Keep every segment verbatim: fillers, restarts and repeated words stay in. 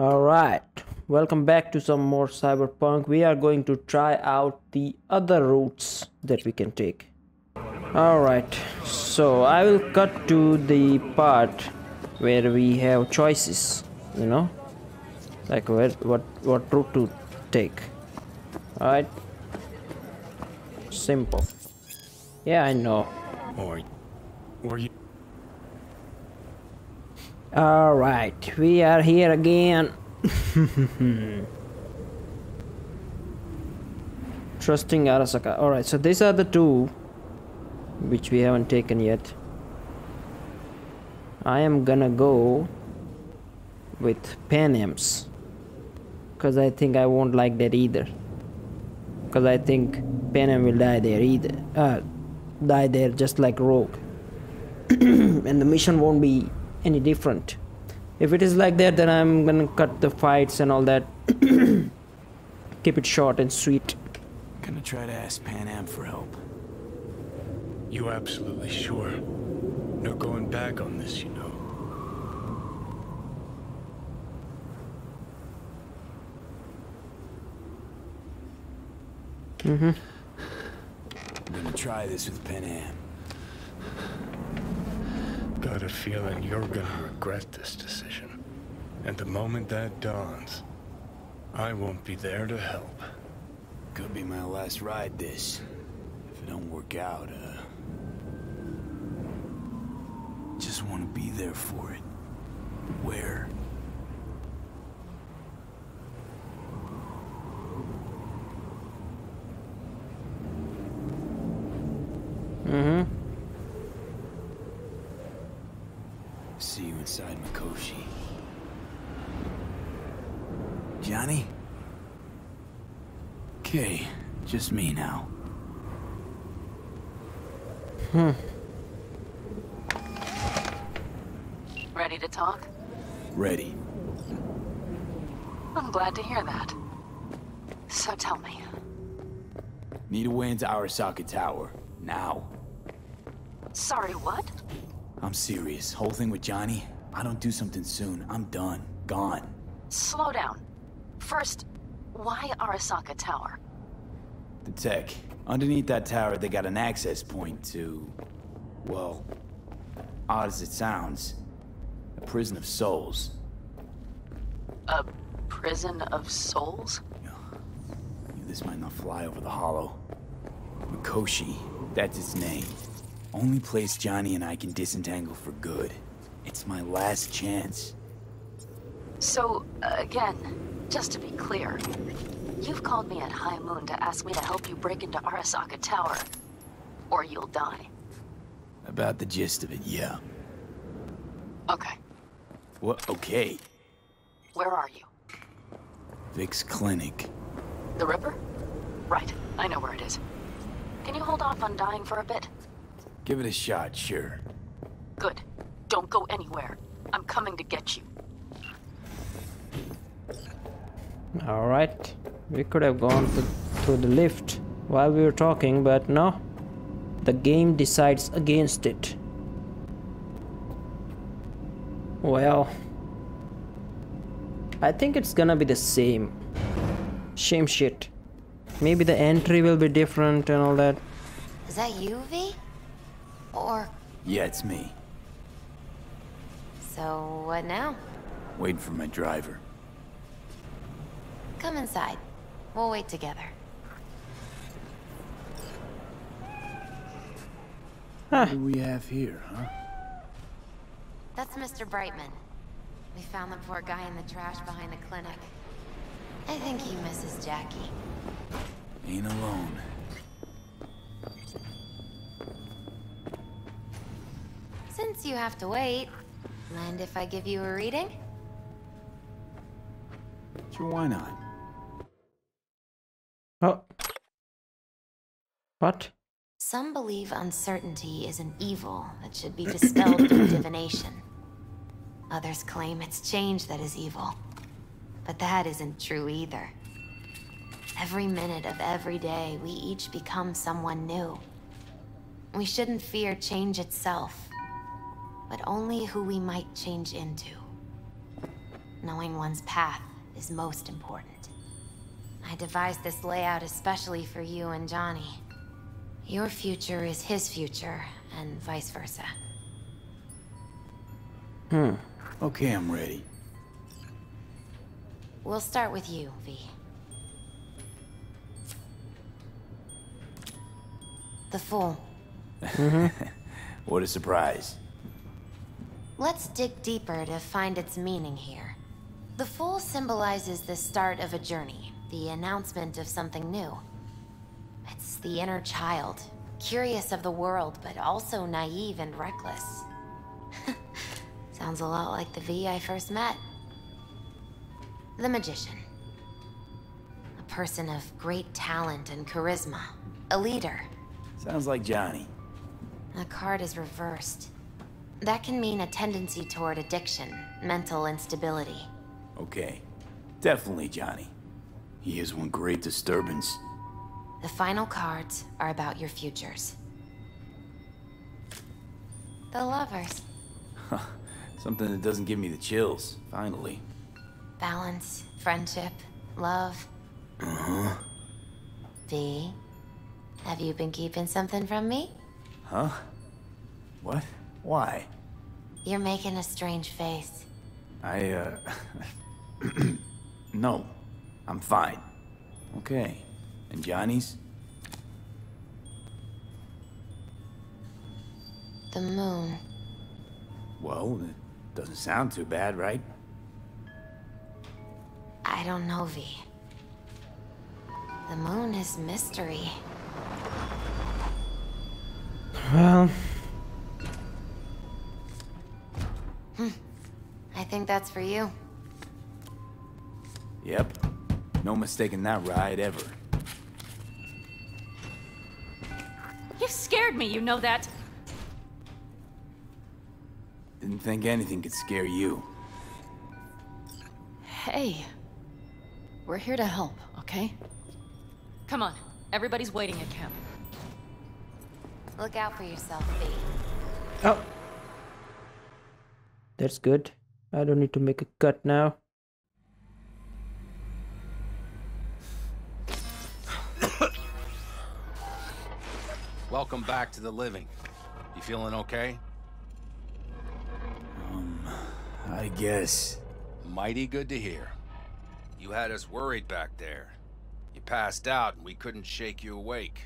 Alright, welcome back to some more Cyberpunk. We are going to try out the other routes that we can take. Alright, so I will cut to the part where we have choices, you know, like where, what, what route to take. Alright, simple. Yeah, I know. Boy, were you? All right, we are here again. Trusting Arasaka. All right, so these are the two which we haven't taken yet. I am gonna go with Panam's because I think I won't like that either. Because I think Panam will die there either. Uh, die there just like Rogue. And the mission won't be any different. If it is like that, then I'm gonna cut the fights and all that. Keep it short and sweet. Gonna try to ask Panam for help. You absolutely sure? No going back on this, you know. Mm-hmm. I'm gonna try this with Panam. Got a feeling you're gonna regret this decision. And the moment that dawns, I won't be there to help. Could be my last ride this. If it don't work out, uh... just want to be there for it. Where? Mm-hmm. See you inside, Mikoshi. Johnny? Okay, just me now. Hmm. Ready to talk? Ready. I'm glad to hear that. So tell me. Need a way into Arasaka Tower. Now. Sorry, what? I'm serious. Whole thing with Johnny, I don't do something soon, I'm done. Gone. Slow down. First, why Arasaka Tower? The tech. Underneath that tower, they got an access point to... well, odd as it sounds, a prison of souls. A prison of souls? This might not fly over the hollow. Mikoshi, that's its name. Only place Johnny and I can disentangle for good. It's my last chance. So, uh, again, just to be clear, you've called me at High Moon to ask me to help you break into Arasaka Tower, or you'll die. About the gist of it, yeah. Okay. What? Okay. Where are you? Vic's clinic. The Ripper? Right, I know where it is. Can you hold off on dying for a bit? Give it a shot, sure. Good. Don't go anywhere. I'm coming to get you. Alright. We could have gone to, to the lift while we were talking, but no. The game decides against it. Well. I think it's gonna be the same. Same shit. Maybe the entry will be different and all that. Is that you, V? Or... yeah, it's me. So, what now? Waiting for my driver. Come inside. We'll wait together. Huh. What do we have here, huh? That's Mister Brightman. We found the poor guy in the trash behind the clinic. I think he misses Jackie. Ain't alone. Since you have to wait, mind if I give you a reading? Sure, why not? Oh. What? Some believe uncertainty is an evil that should be dispelled through divination. Others claim it's change that is evil. But that isn't true either. Every minute of every day, we each become someone new. We shouldn't fear change itself, but only who we might change into. Knowing one's path is most important. I devised this layout especially for you and Johnny. Your future is his future, and vice versa. Hmm. Okay, I'm ready. We'll start with you, V. The Fool. What a surprise. Let's dig deeper to find its meaning here. The Fool symbolizes the start of a journey, the announcement of something new. It's the inner child, curious of the world, but also naive and reckless. Sounds a lot like the V I first met. The Magician. A person of great talent and charisma. A leader. Sounds like Johnny. The card is reversed. That can mean a tendency toward addiction, mental instability. Okay. Definitely Johnny. He is one great disturbance. The final cards are about your futures. The Lovers. Huh. Something that doesn't give me the chills, finally. Balance, friendship, love. Uh-huh. V, have you been keeping something from me? Huh? What? Why? You're making a strange face. I, uh... No. I'm fine. Okay. And Johnny's? The Moon. Well, it doesn't sound too bad, right? I don't know, V. The Moon is mystery. Well... I think that's for you. Yep. No mistaking that ride ever. You scared me, you know that. Didn't think anything could scare you. Hey. We're here to help, okay? Come on. Everybody's waiting at camp. Look out for yourself, V. Oh. That's good. I don't need to make a cut now. Welcome back to the living. You feeling okay? Um, I guess. Mighty good to hear. You had us worried back there. You passed out and we couldn't shake you awake.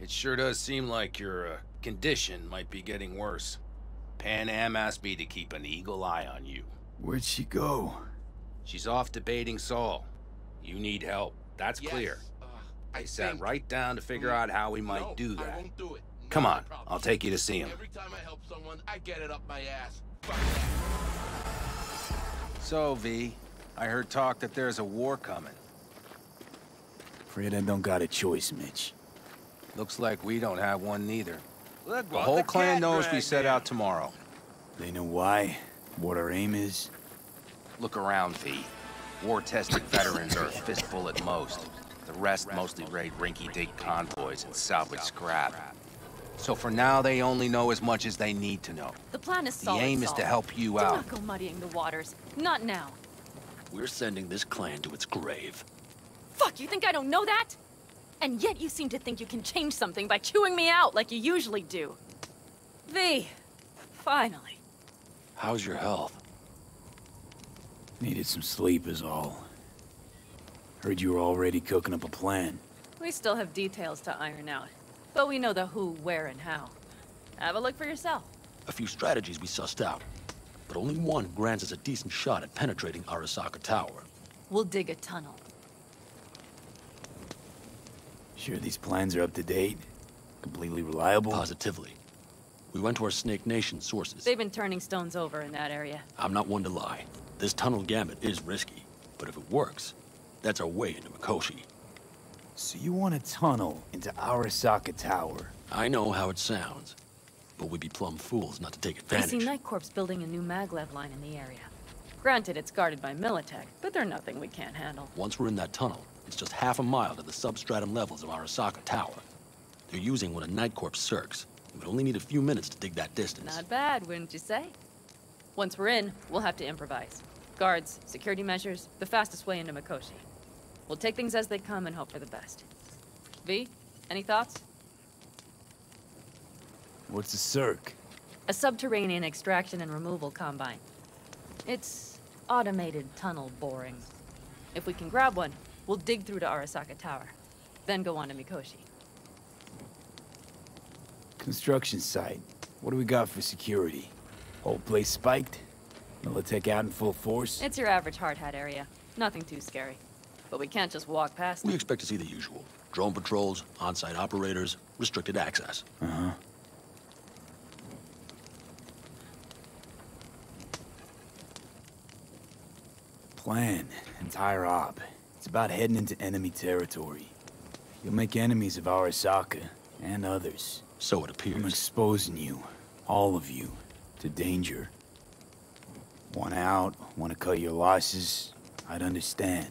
It sure does seem like your uh, condition might be getting worse. Pan Am asked me to keep an eagle eye on you. Where'd she go? She's off debating Saul. You need help. That's yes. clear. Uh, I, I sat right down to figure out how we might no, do that. I won't do it. No Come on, problem. I'll take you to see him. Every time I help someone, I get it up my ass. So, V, I heard talk that there's a war coming. Afraid I don't got a choice, Mitch. Looks like we don't have one neither. The whole clan knows we set out tomorrow. They know why, what our aim is. Look around, V. War-tested veterans are a fistful at most. The rest mostly raid rinky-dink convoys and salvage scrap. So for now, they only know as much as they need to know. The plan is solid. The aim is to help you out. Do not go muddying the waters. Not now. We're sending this clan to its grave. Fuck, you think I don't know that? And yet you seem to think you can change something by chewing me out like you usually do. V, finally. How's your health? Needed some sleep is all. Heard you were already cooking up a plan. We still have details to iron out. But we know the who, where, and how. Have a look for yourself. A few strategies we sussed out. But only one grants us a decent shot at penetrating Arasaka Tower. We'll dig a tunnel. Sure these plans are up to date? Completely reliable? Positively. We went to our Snake Nation sources. They've been turning stones over in that area. I'm not one to lie. This tunnel gambit is risky. But if it works, that's our way into Mikoshi. So you want a tunnel into Arasaka Tower? I know how it sounds. But we'd be plumb fools not to take advantage. I see Night Corp's building a new maglev line in the area. Granted, it's guarded by Militech, but they're nothing we can't handle. Once we're in that tunnel, it's just half a mile to the substratum levels of Arasaka Tower. They're using one of Night Corp's S E R Cs. It would only need a few minutes to dig that distance. Not bad, wouldn't you say? Once we're in, we'll have to improvise. Guards, security measures, the fastest way into Mikoshi. We'll take things as they come and hope for the best. V, any thoughts? What's a S E R C? A subterranean extraction and removal combine. It's automated tunnel boring. If we can grab one, we'll dig through to Arasaka Tower, then go on to Mikoshi. Construction site. What do we got for security? Whole place spiked? Militech out in full force? It's your average hard hat area. Nothing too scary. But we can't just walk past. We expect to see the usual. Drone patrols, on-site operators, restricted access. Uh-huh. Plan. Entire op. It's about heading into enemy territory. You'll make enemies of Arasaka and others. So it appears. I'm exposing you, all of you, to danger. Want out, want to cut your losses, I'd understand.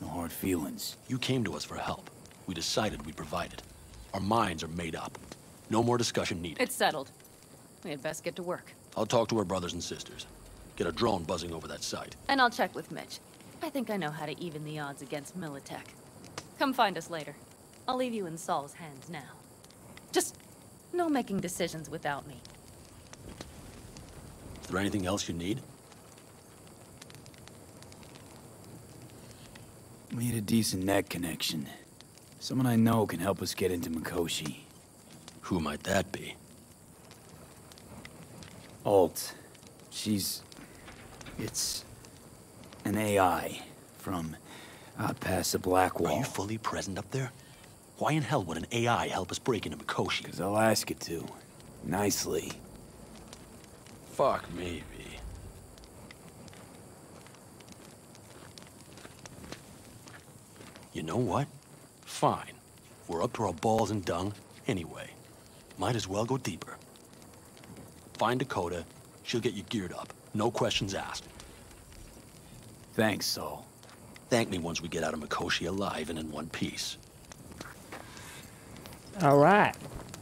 No hard feelings. You came to us for help. We decided we'd provide it. Our minds are made up. No more discussion needed. It's settled. We had best get to work. I'll talk to our brothers and sisters. Get a drone buzzing over that site. And I'll check with Mitch. I think I know how to even the odds against Militech. Come find us later. I'll leave you in Saul's hands now. Just no making decisions without me. Is there anything else you need? We need a decent net connection. Someone I know can help us get into Mikoshi. Who might that be? Alt. She's... It's... an A I from out past the Black Wall. Are you fully present up there? Why in hell would an A I help us break into Mikoshi? Because I'll ask it to. Nicely. Fuck me, V. You know what? Fine. We're up to our balls in dung anyway. Might as well go deeper. Find Dakota. She'll get you geared up. No questions asked. Thanks, Saul. Thank me once we get out of Mikoshi alive and in one piece. Alright.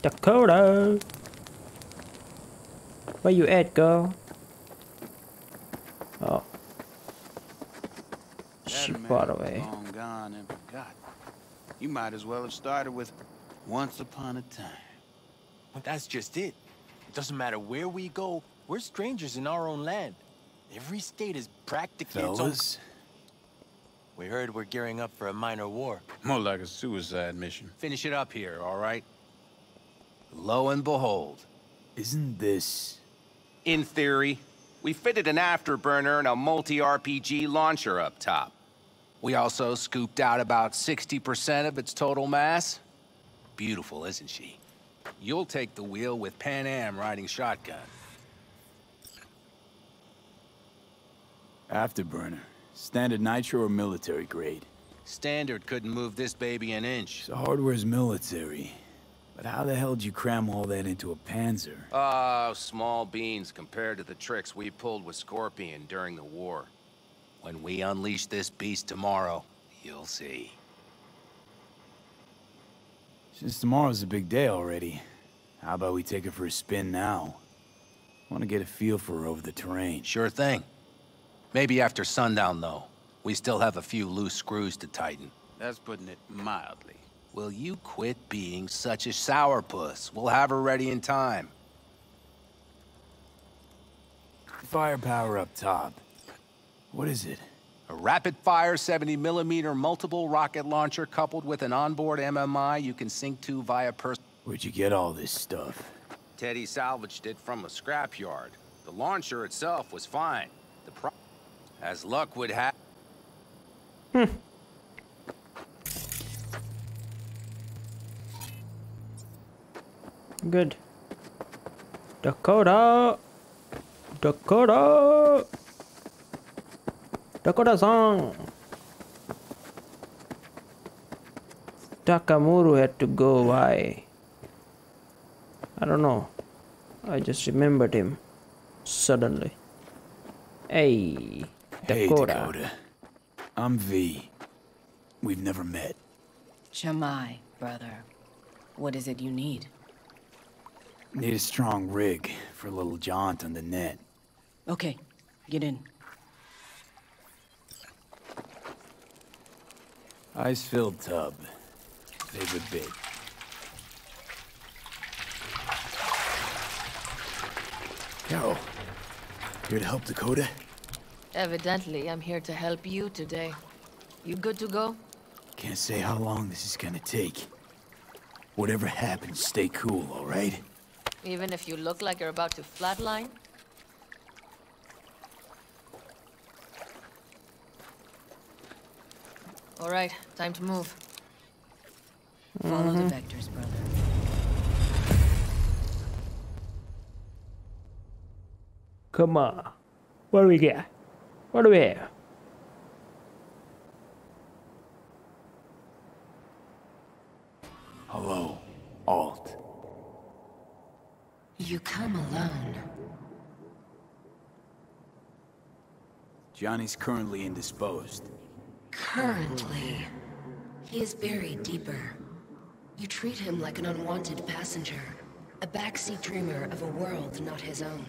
Dakota! Where you at, girl? Oh. She fought away. Long gone and forgotten. You might as well have started with once upon a time. But that's just it. It doesn't matter where we go, we're strangers in our own land. Every state is practically its own. We heard we're gearing up for a minor war. More like a suicide mission. Finish it up here, all right? Lo and behold. Isn't this... In theory, we fitted an afterburner and a multi-R P G launcher up top. We also scooped out about sixty percent of its total mass. Beautiful, isn't she? You'll take the wheel with Pan Am riding shotgun. Afterburner. Standard nitro or military grade? Standard couldn't move this baby an inch. So hardware's military. But how the hell did you cram all that into a Panzer? Oh, small beans compared to the tricks we pulled with Scorpion during the war. When we unleash this beast tomorrow, you'll see. Since tomorrow's a big day already, how about we take it for a spin now? Want to get a feel for her over the terrain. Sure thing. Maybe after sundown, though. We still have a few loose screws to tighten. That's putting it mildly. Will you quit being such a sourpuss? We'll have her ready in time. Firepower up top. What is it? A rapid-fire seventy millimeter multiple rocket launcher coupled with an onboard M M I you can sync to via person. Where'd you get all this stuff? Teddy salvaged it from a scrapyard. The launcher itself was fine. The pro As luck would have. Hmm. Good. Dakota! Dakota! Dakota-san! Takamuru had to go. Why? I don't know. I just remembered him. Suddenly. Hey, Dakota. Hey, Dakota. I'm V. We've never met. Shamai, brother. What is it you need? Need a strong rig for a little jaunt on the net. Okay, get in. Ice-filled tub. Favorite bit. Carol, here to help Dakota? Evidently, I'm here to help you today. You good to go? Can't say how long this is gonna take. Whatever happens, stay cool, all right? Even if you look like you're about to flatline? All right, time to move. Mm-hmm. Follow the vectors, brother. Come on. What do we get? What do we have? Hello, Alt. You come alone. Johnny's currently indisposed. Currently? He is buried deeper. You treat him like an unwanted passenger. A backseat dreamer of a world not his own.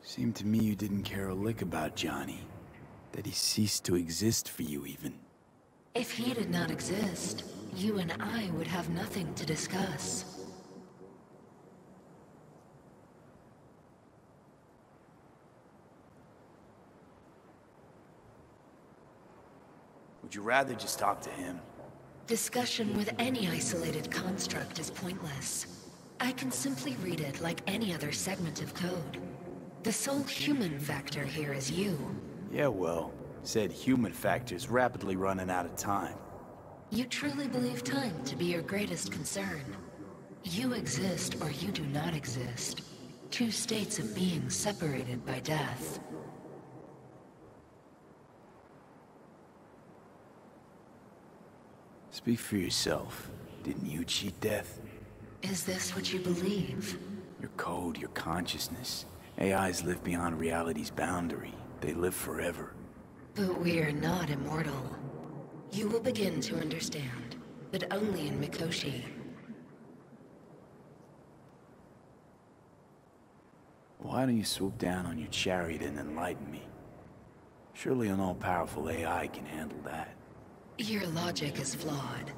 Seemed to me you didn't care a lick about Johnny. That he ceased to exist for you, even. If he did not exist, you and I would have nothing to discuss. Would you rather just talk to him? Discussion with any isolated construct is pointless. I can simply read it like any other segment of code. The sole human factor here is you. Yeah, well, said human factor's rapidly running out of time. You truly believe time to be your greatest concern. You exist or you do not exist. Two states of being separated by death. Speak for yourself. Didn't you cheat death? Is this what you believe? Your code, your consciousness. A Is live beyond reality's boundary. They live forever. But we are not immortal. You will begin to understand, but only in Mikoshi. Why don't you swoop down on your chariot and enlighten me? Surely an all-powerful A I can handle that. Your logic is flawed.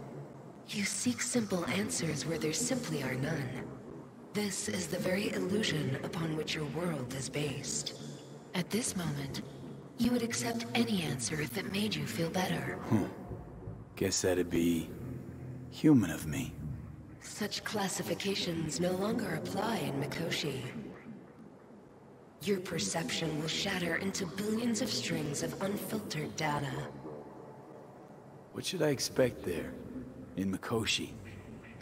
You seek simple answers where there simply are none. This is the very illusion upon which your world is based. At this moment, you would accept any answer if it made you feel better. Hmm. Guess that'd be human of me. Such classifications no longer apply in Mikoshi. Your perception will shatter into billions of strings of unfiltered data. What should I expect there, in Mikoshi?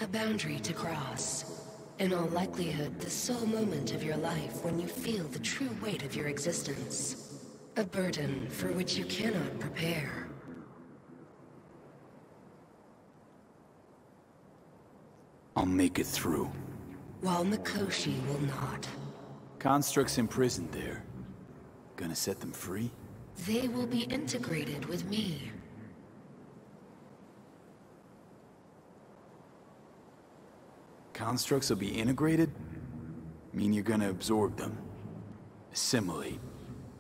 A boundary to cross. In all likelihood, the sole moment of your life when you feel the true weight of your existence. A burden for which you cannot prepare. I'll make it through. While Mikoshi will not. Constructs imprisoned there. Gonna set them free? They will be integrated with me. Constructs will be integrated? Mean you're gonna absorb them. Assimilate.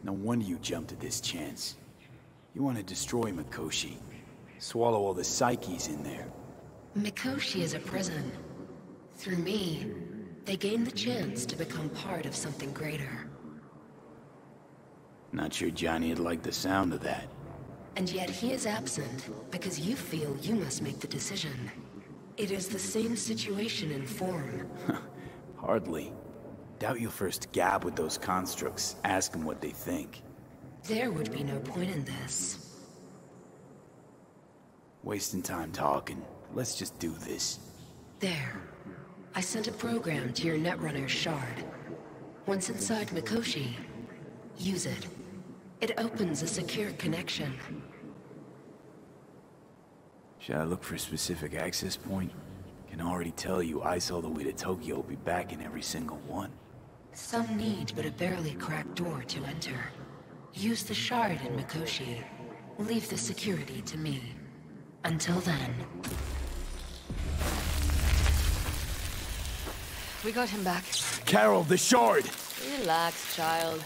No wonder you jumped at this chance. You want to destroy Mikoshi. Swallow all the psyches in there. Mikoshi is a prison. Through me, they gain the chance to become part of something greater. Not sure Johnny'd like the sound of that. And yet he is absent, because you feel you must make the decision. It is the same situation in form. Hardly. Doubt you'll first gab with those constructs, ask them what they think. There would be no point in this. Wasting time talking. Let's just do this. There. I sent a program to your netrunner's shard. Once inside Mikoshi, use it. It opens a secure connection. Should I look for a specific access point? Can already tell you ice all the way to Tokyo will be back in every single one. Some need but a barely cracked door to enter. Use the shard in Mikoshi. Leave the security to me. Until then. We got him back. Carol, the shard! Relax, child.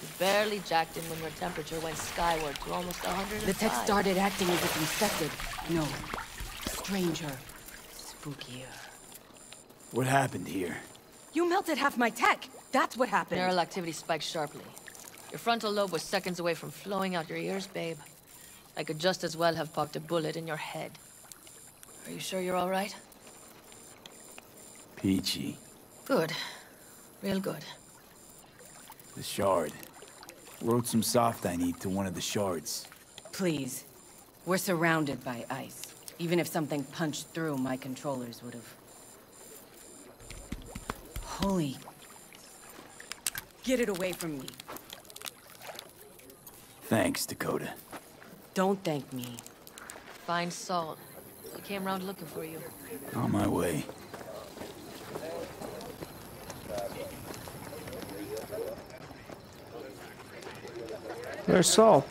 was barely jacked in when your temperature went skyward to almost one hundred five. The tech started acting as if infected. No. Stranger. Spookier. What happened here? You melted half my tech! That's what happened! Neural activity spiked sharply. Your frontal lobe was seconds away from flowing out your ears, babe. I could just as well have popped a bullet in your head. Are you sure you're all right? Peachy. Good. Real good. The shard. Wrote some soft I need to one of the shards. Please. We're surrounded by ice. Even if something punched through, my controllers would have... Holy... Get it away from me. Thanks, Dakota. Don't thank me. Find Salt. We came around looking for you. On my way. There's Saul.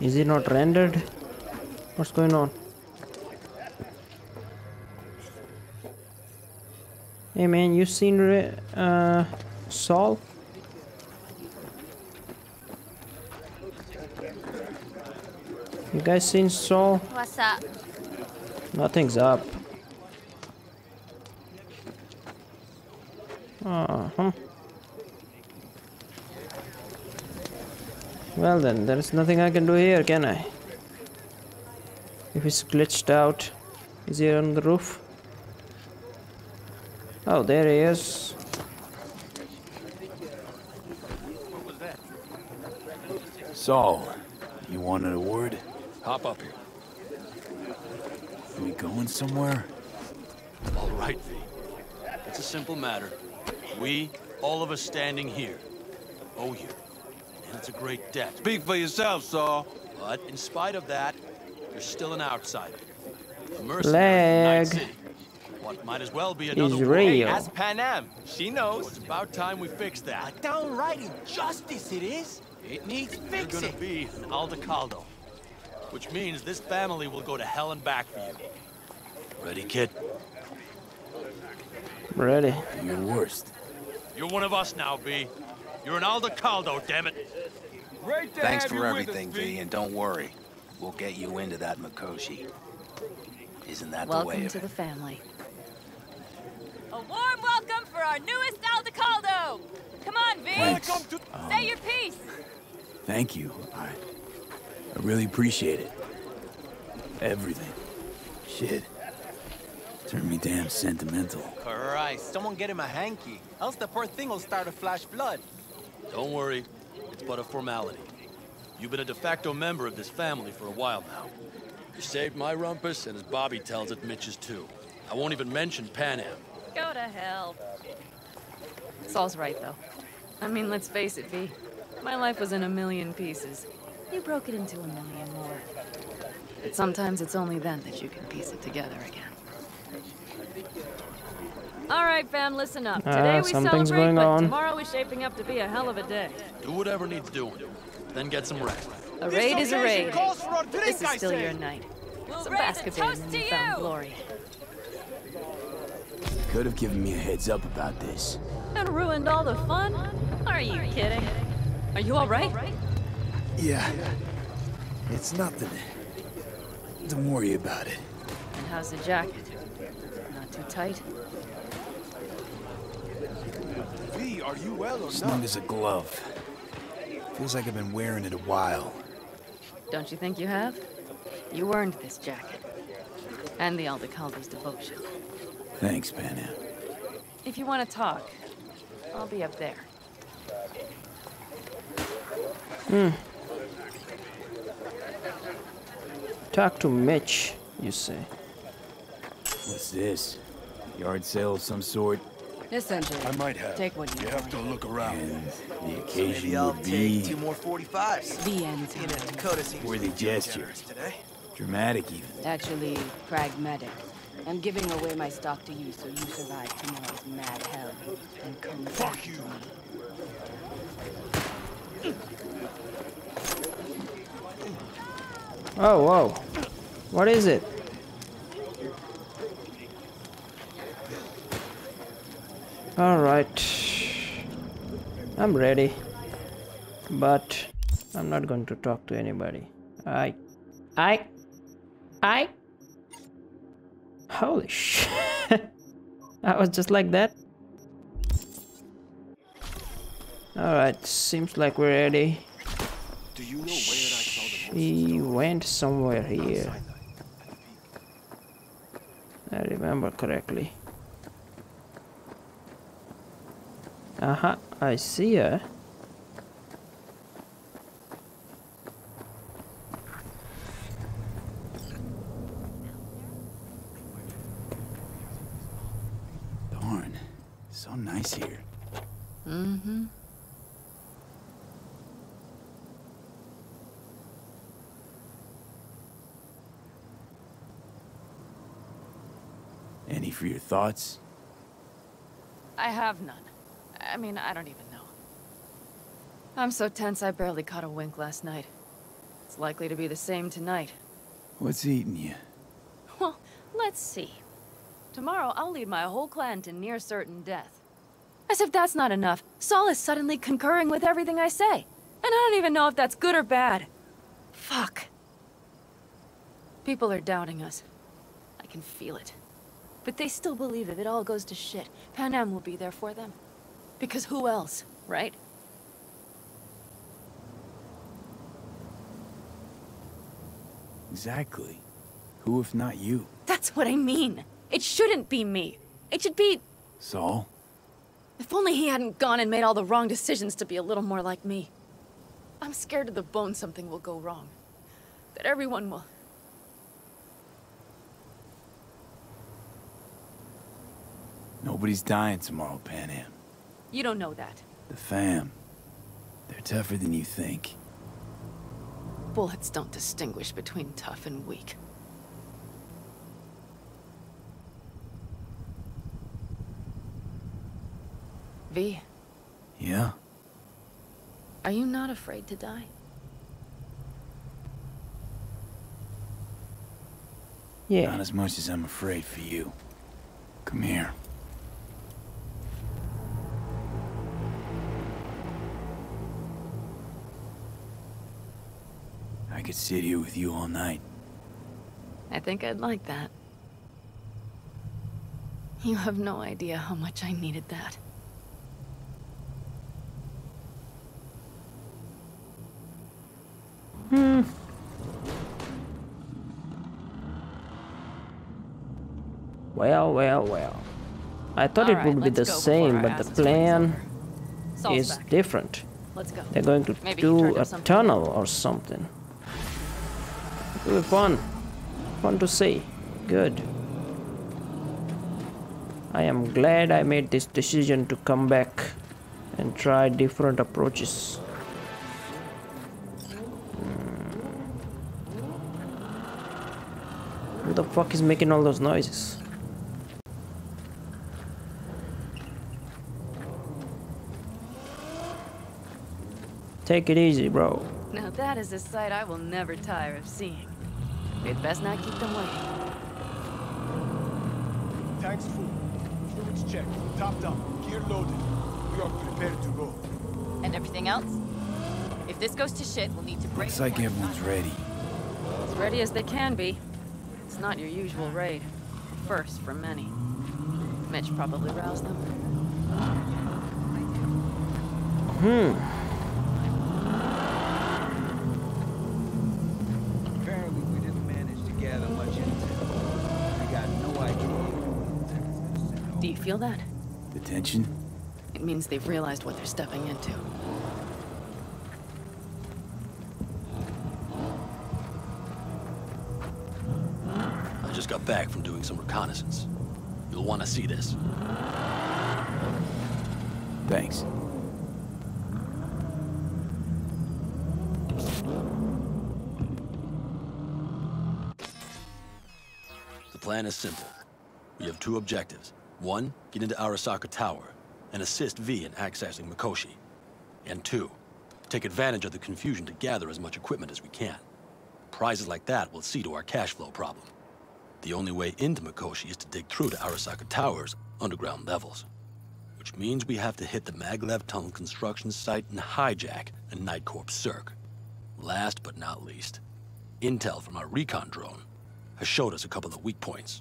Is it not rendered? What's going on? Hey man, you seen uh, Saul? You guys seen Saul? What's up? Nothing's up. Uh huh. Well then, there's nothing I can do here, can I? If it's glitched out. Is he on the roof? Oh, there he is. So, you wanted a word? Hop up here. Are we going somewhere? All right, V. It's a simple matter. We, all of us standing here, owe you. It's a great debt. Speak for yourself, Saul. But in spite of that, you're still an outsider. A mercenary from Night City. What might as well be another war. Hey, ask Panam. She knows. So it's about time we fix that. A downright injustice it is. It needs fixing. You're gonna be an Aldecaldo, which means this family will go to hell and back for you. Ready, kid? Ready. You're worst. You're one of us now, B. You're an Aldecaldo, damn it! Great to Thanks have for you everything, V, and don't worry. We'll get you into that Mikoshi. Isn't that welcome the way Welcome to it? The family. A warm welcome for our newest Aldecaldo! Come on, V! Thanks. Say um, your piece! Thank you. I, I really appreciate it. Everything. Shit. Turned me damn sentimental. Christ, someone get him a hanky. Else the poor thing will start to flash blood. Don't worry, it's but a formality. You've been a de facto member of this family for a while now. You saved my rumpus, and as Bobby tells it, Mitch's too. I won't even mention Pan Am. Go to hell. Saul's right, though. I mean, let's face it, V. My life was in a million pieces. You broke it into a million more. But sometimes it's only then that you can piece it together again. All right, fam, listen up. Today uh, we celebrate, but on. Tomorrow is shaping up to be a hell of a day. Do whatever needs doing, then get some rest. A raid this is a raid. Drink, this is still your night. We'll some basketballs and found glory. Could have given me a heads up about this. And ruined all the fun? Are you kidding? Are you all right? Yeah. It's nothing. Don't worry about it. And how's the jacket? Not too tight? Are you well or as long not? As a glove. Feels like I've been wearing it a while. Don't you think you have? You earned this jacket. And the Aldecaldo's devotion. Thanks, Panam. If you want to talk, I'll be up there. Hmm. Talk to Mitch, you say. What's this? Yard sale of some sort? Essentially, I might have. Take what you, you have to look around. And the occasion so maybe I'll would be... take two more forty-fives. The end time. Worthy gesture. Dramatic even. Actually, pragmatic. I'm giving away my stock to you so you survive tomorrow's mad hell. And come Fuck back. You! Oh, whoa. What is it? All right. I'm ready, but I'm not going to talk to anybody. I, I, I. Holy shit! I was just like that. All right, seems like we're ready. Do you know where I saw the He went somewhere here. I remember correctly. Aha, uh-huh, I see her. Darn, so nice here. Mm-hmm. Any for your thoughts? I have none. I mean, I don't even know. I'm so tense I barely caught a wink last night. It's likely to be the same tonight. What's eating you? Well, let's see. Tomorrow I'll lead my whole clan to near certain death. As if that's not enough, Saul is suddenly concurring with everything I say. And I don't even know if that's good or bad. Fuck. People are doubting us. I can feel it. But they still believe if it all goes to shit, Panam will be there for them. Because who else, right? Exactly. Who if not you? That's what I mean. It shouldn't be me. It should be... Saul? If only he hadn't gone and made all the wrong decisions to be a little more like me. I'm scared to the bone something will go wrong. That everyone will... Nobody's dying tomorrow, Panam. You don't know that. The fam. They're tougher than you think. Bullets don't distinguish between tough and weak. V. Yeah? Are you not afraid to die? Yeah. Not as much as I'm afraid for you. Come here. I could sit here with you all night. I think I'd like that. You have no idea how much I needed that. Hmm. Well, well, well. I thought all it right, would be the same, but the plan is back. different. Let's go. They're going to Maybe do a tunnel or something. It'll be fun. Fun to see. Good. I am glad I made this decision to come back and try different approaches. Hmm. Who the fuck is making all those noises? Take it easy, bro. Now that is a sight I will never tire of seeing. You'd best not keep them waiting. Tanks full. Fluids checked. Topped up. Gear loaded. We are prepared to go. And everything else? If this goes to shit, we'll need to break. Looks like everyone's ready. As ready as they can be. It's not your usual raid. First for many. Mitch probably roused them. Hmm. Do you feel that? The tension? It means they've realized what they're stepping into. I just got back from doing some reconnaissance. You'll want to see this. Thanks. The plan is simple. We have two objectives. One, get into Arasaka Tower and assist V in accessing Mikoshi. And two, take advantage of the confusion to gather as much equipment as we can. Prizes like that will see to our cash flow problem. The only way into Mikoshi is to dig through to Arasaka Tower's underground levels. which means we have to hit the maglev tunnel construction site and hijack the Nightcorp SERC. Last but not least, intel from our recon drone has showed us a couple of weak points.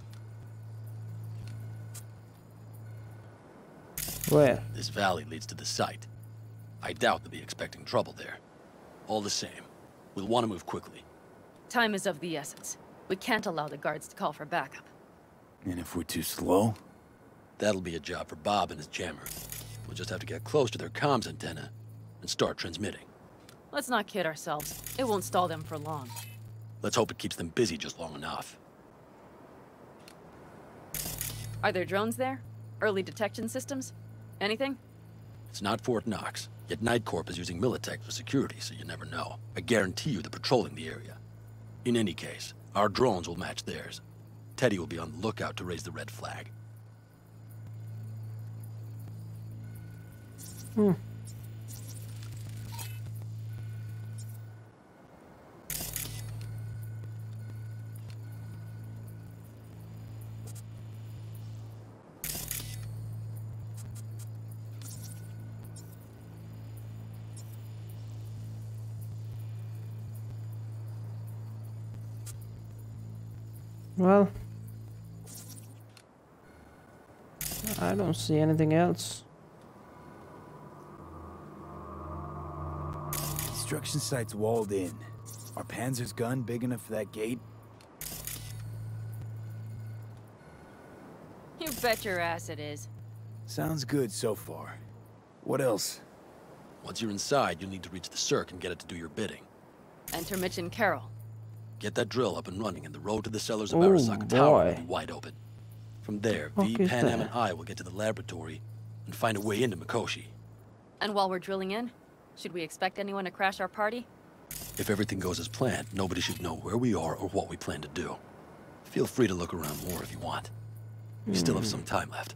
Where? This valley leads to the site. I doubt they'll be expecting trouble there. All the same, we'll want to move quickly. Time is of the essence. We can't allow the guards to call for backup. And if we're too slow? That'll be a job for Bob and his jammer. We'll just have to get close to their comms antenna and start transmitting. Let's not kid ourselves. It won't stall them for long. Let's hope it keeps them busy just long enough. Are there drones there? Early detection systems? Anything? It's not Fort Knox, yet Nightcorp is using Militech for security, so you never know. I guarantee you they're patrolling the area. In any case, our drones will match theirs. Teddy will be on the lookout to raise the red flag. Hmm. Well, I don't see anything else. Construction site's walled in. Are Panzer's gun big enough for that gate? You bet your ass it is. Sounds good so far. What else? Once you're inside, you'll need to reach the SERC and get it to do your bidding. Enter Mitch and Carol. Get that drill up and running, and the road to the cellars of Arasaka Tower will be wide open. From there, V, Panam, and I will get to the laboratory and find a way into Mikoshi. And while we're drilling in? Should we expect anyone to crash our party? If everything goes as planned, nobody should know where we are or what we plan to do. Feel free to look around more if you want. We mm. still have some time left.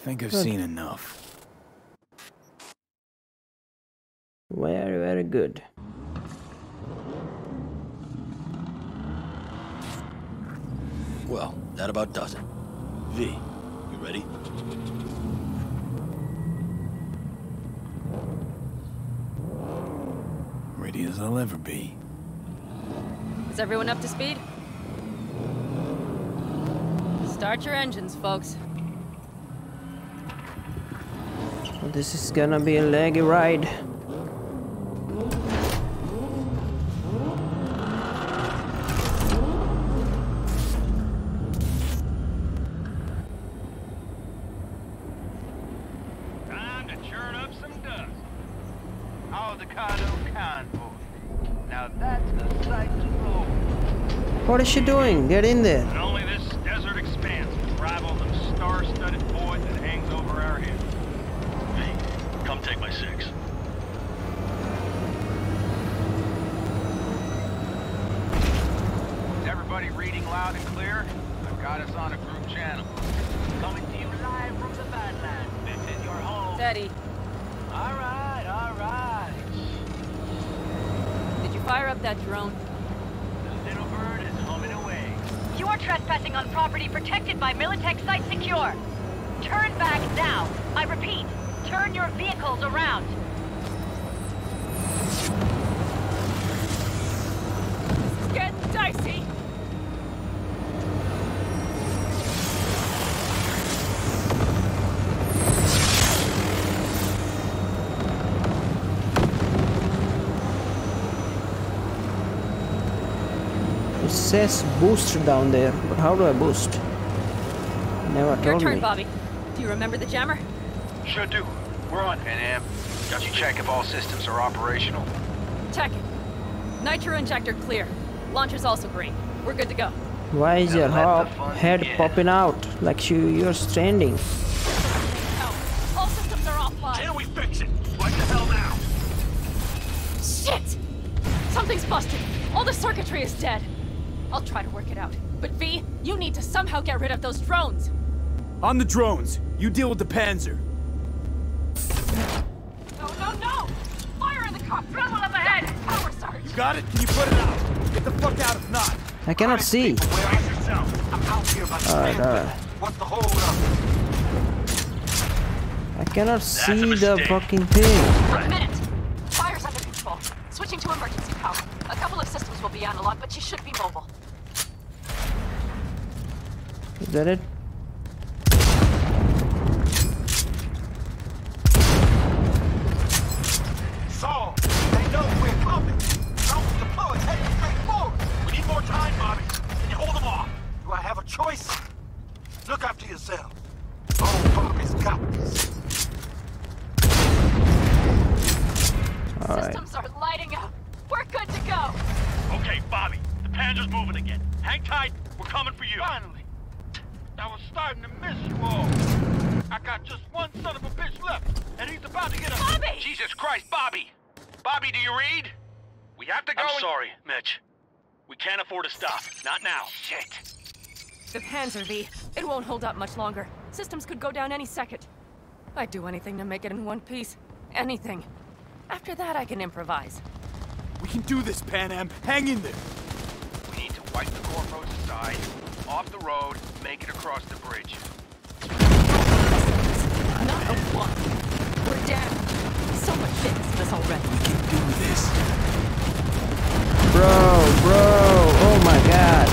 I think I've good. seen enough. Very, very good. Well, that about does it. V, you ready? Ready as I'll ever be. Is everyone up to speed? Start your engines, folks. Well, this is gonna be a leggy ride. What is she doing? Get in there. And only this desert expanse can rival them star-studded void that hangs over our heads. V, come take my six. Is everybody reading loud and clear? I've got us on a group channel. Coming to you live from the Badlands. This is your home. Teddy. All right, all right. Did you fire up that drone? You're trespassing on property protected by Militech Site Secure. Turn back now. I repeat, turn your vehicles around. Get dicey. Says boost down there, but how do I boost? Never told me. Your turn, Bobby. Do you remember the jammer? Sure do. We're on, Panam. Got you check if all systems are operational. Check it. Nitro injector clear. Launcher's also green. We're good to go. Why is your head popping out like you, you're stranding? No. All systems are offline. Can we fix it? What the hell now? Shit! Something's busted. All the circuitry is dead. I'll try to work it out. But V, you need to somehow get rid of those drones. On the drones. You deal with the Panzer. No, no, no! Fire in the cop! Throttle up ahead! Power surge! You got it? Can you put it out? Get the fuck out if not! I cannot see. Alright, alright. What's the hold up? I cannot That's see the fucking thing. Right. Minute. Fire's under control. Switching to emergency power. A couple of systems will be analog, but you should be mobile. Is that it? Saul, they know we're coming. Don't deploy, take it straight forward. We need more time, Bobby. Can you hold them off? Do I have a choice? Look after yourself. Oh, Bobby's got this. All right. Systems are lighting up. We're good to go. Okay, Bobby. The Panzer's moving again. Hang tight. We're coming for you. Finally. I was starting to miss you all. I got just one son of a bitch left, and he's about to get a... Bobby! Jesus Christ, Bobby! Bobby, do you read? We have to go... I'm sorry, Mitch. We can't afford to stop. Not now. Shit. The Panzer, V. It won't hold up much longer. Systems could go down any second. I'd do anything to make it in one piece. Anything. After that, I can improvise. We can do this, Panam. Hang in there. We need to wipe the corpos aside. Off the road, make it across the bridge. Not a one. We're down. So much shit is this already. We can do this. Bro, bro. Oh my god.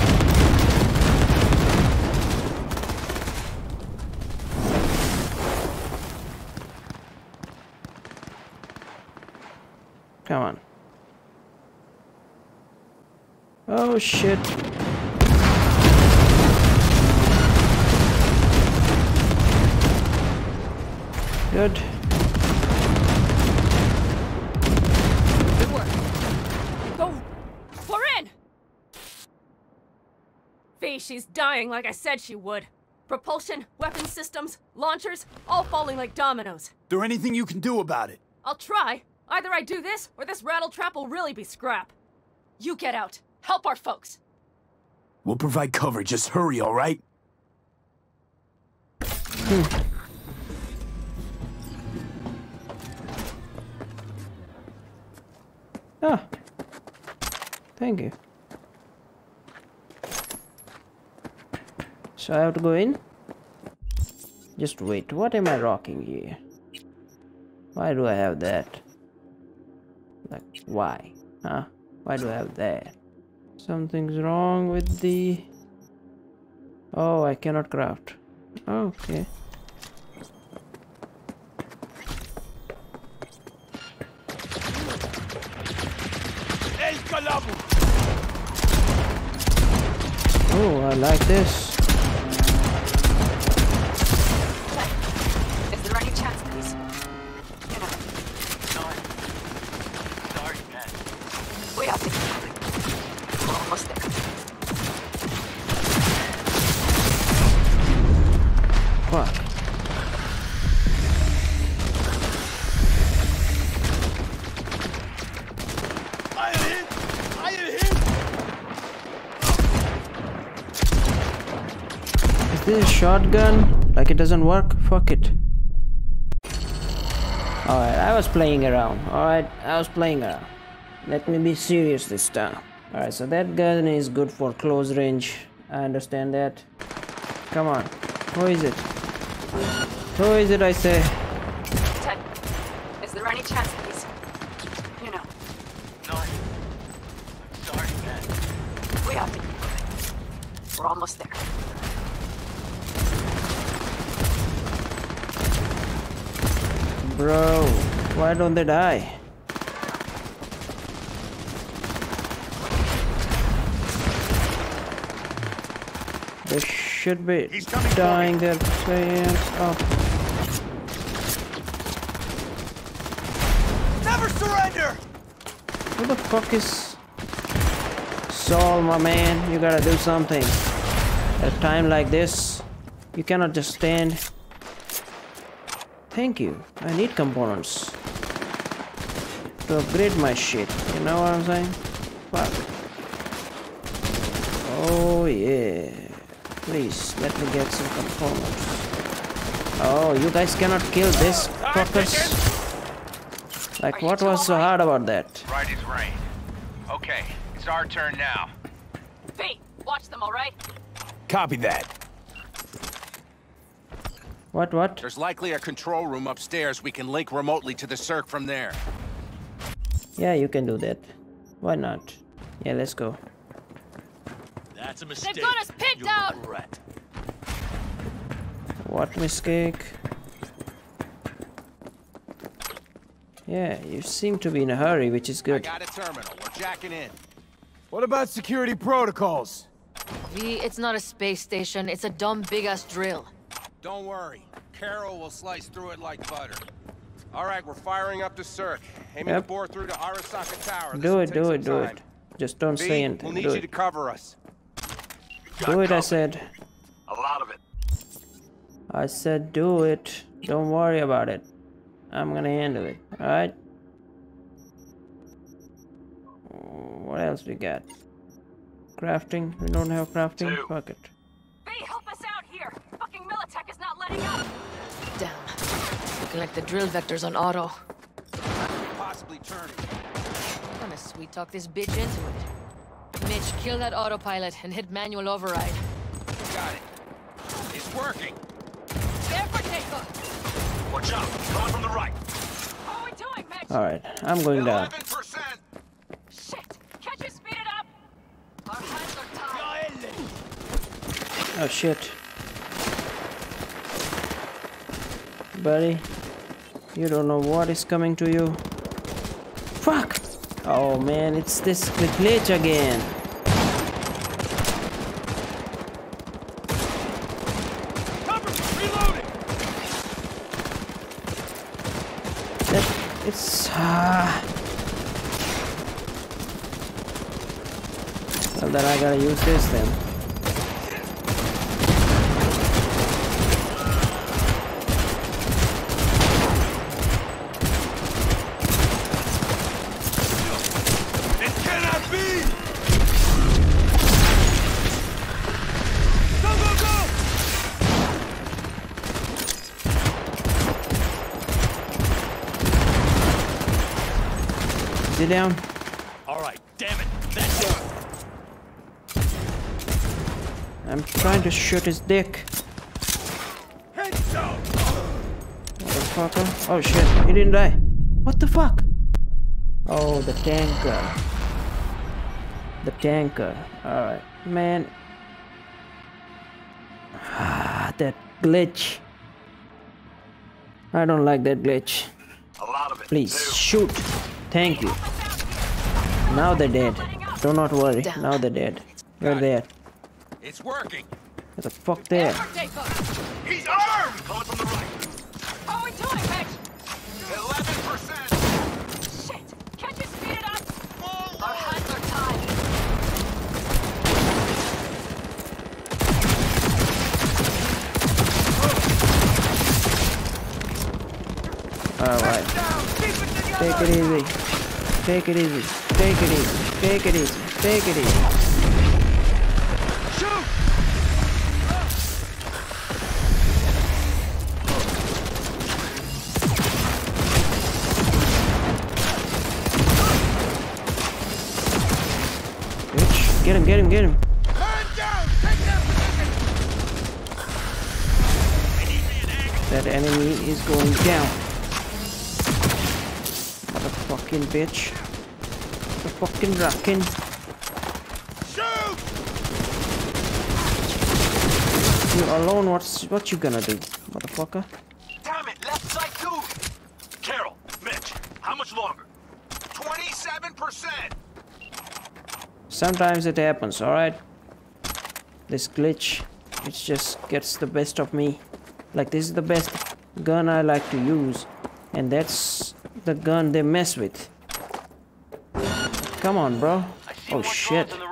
Come on. Oh shit. Good. Good work. Go. We're in! V, she's dying like I said she would. Propulsion, weapon systems, launchers, all falling like dominoes. Is there anything you can do about it? I'll try. Either I do this, or this rattletrap will really be scrap. You get out. Help our folks. We'll provide cover. Just hurry, all right? Hmm. Ah, thank you. So I have to go in? Just wait, what am I rocking here? Why do I have that? Like, why? Huh? Why do I have that? Something's wrong with the... Oh, I cannot craft. Okay. Oh, I like this. Is there any chance, please? Get out. Sorry. Sorry, man. We have to get out. We're almost there. Fuck. This shotgun, like it doesn't work, fuck it. Alright, I was playing around, alright, I was playing around. Let me be serious this time. Alright, so that gun is good for close range, I understand that. Come on, who is it? Who is it, I say? Ted, is there any chance that he's, you know? No, I'm sorry, man. We have to keep moving. We're almost there. Bro, why don't they die? They should be dying their hands up. Never surrender! Who the fuck is Saul, my man? You gotta do something. At a time like this, you cannot just stand. Thank you. I need components to upgrade my shit. You know what I'm saying? Fuck. Oh yeah. Please let me get some components. Oh, you guys cannot kill this fuckers. Like, what was so hard about that? Right is rain. Okay, it's our turn now. Hey, watch them, all right? Copy that. What, what? There's likely a control room upstairs we can link remotely to the S E R C from there. Yeah, you can do that. Why not? Yeah, let's go. That's a mistake. They've got us picked out! What mistake? Yeah, you seem to be in a hurry, which is good. I got a terminal. We're jacking in. What about security protocols? V, it's not a space station. It's a dumb big-ass drill. Don't worry. Carol will slice through it like butter. All right, we're firing up the S E R C. Aiming yep. to bore through to Arasaka Tower. This do it, do it, do time. it. Just don't v, say anything. We'll need do you it. to cover us. Do it, covered. I said. A lot of it. I said do it. Don't worry about it. I'm gonna handle it. All right. What else we got? Crafting. We don't have crafting. Two. Fuck it. V, help us out here. Fucking Militech is not letting up. Damn. Looking like the drill vector's on auto. How could we possibly turn it? I'm gonna sweet talk this bitch into it. Mitch, kill that autopilot and hit manual override. Got it. It's working. There for takeoff. Watch out. Run from the right. What are we doing, Mitch? All right, I'm going down. eleven percent. Shit. Can't you speed it up? Our hands are tied. Oh shit. Buddy, you don't know what is coming to you. Fuck! Oh man, it's this glitch again. Ah. Well, then I gotta use this then. It cannot be. Go, go, go. Sit down. All right, damn it. That's it. I'm trying to shoot his dick. Motherfucker. Oh shit, he didn't die. What the fuck? Oh, the tanker. The tanker. All right, man. Ah, that glitch. I don't like that glitch. A lot of it. Please too. Shoot. Thank you. Now they're dead. Do not worry. Now they're dead. You're there. It's working. What the fuck there? He's armed. Call it from the right. How are we doing, Max? Eleven percent. Shit! Can't you speed it up? Our hands are tied. All right. Take it easy. Take it easy. Take it easy. Take it easy. Take it easy. Get him, get him, get him. Turn down, take that position. That enemy is going down. Motherfucking bitch. The fucking rockin'. Shoot! You alone, what's what you gonna do, motherfucker? Damn it, left side too! Carol, Mitch, how much longer? Twenty-seven percent! Sometimes it happens, alright? This glitch, it just gets the best of me. Like, this is the best gun I like to use. And that's the gun they mess with. Come on, bro. Oh, shit. Standard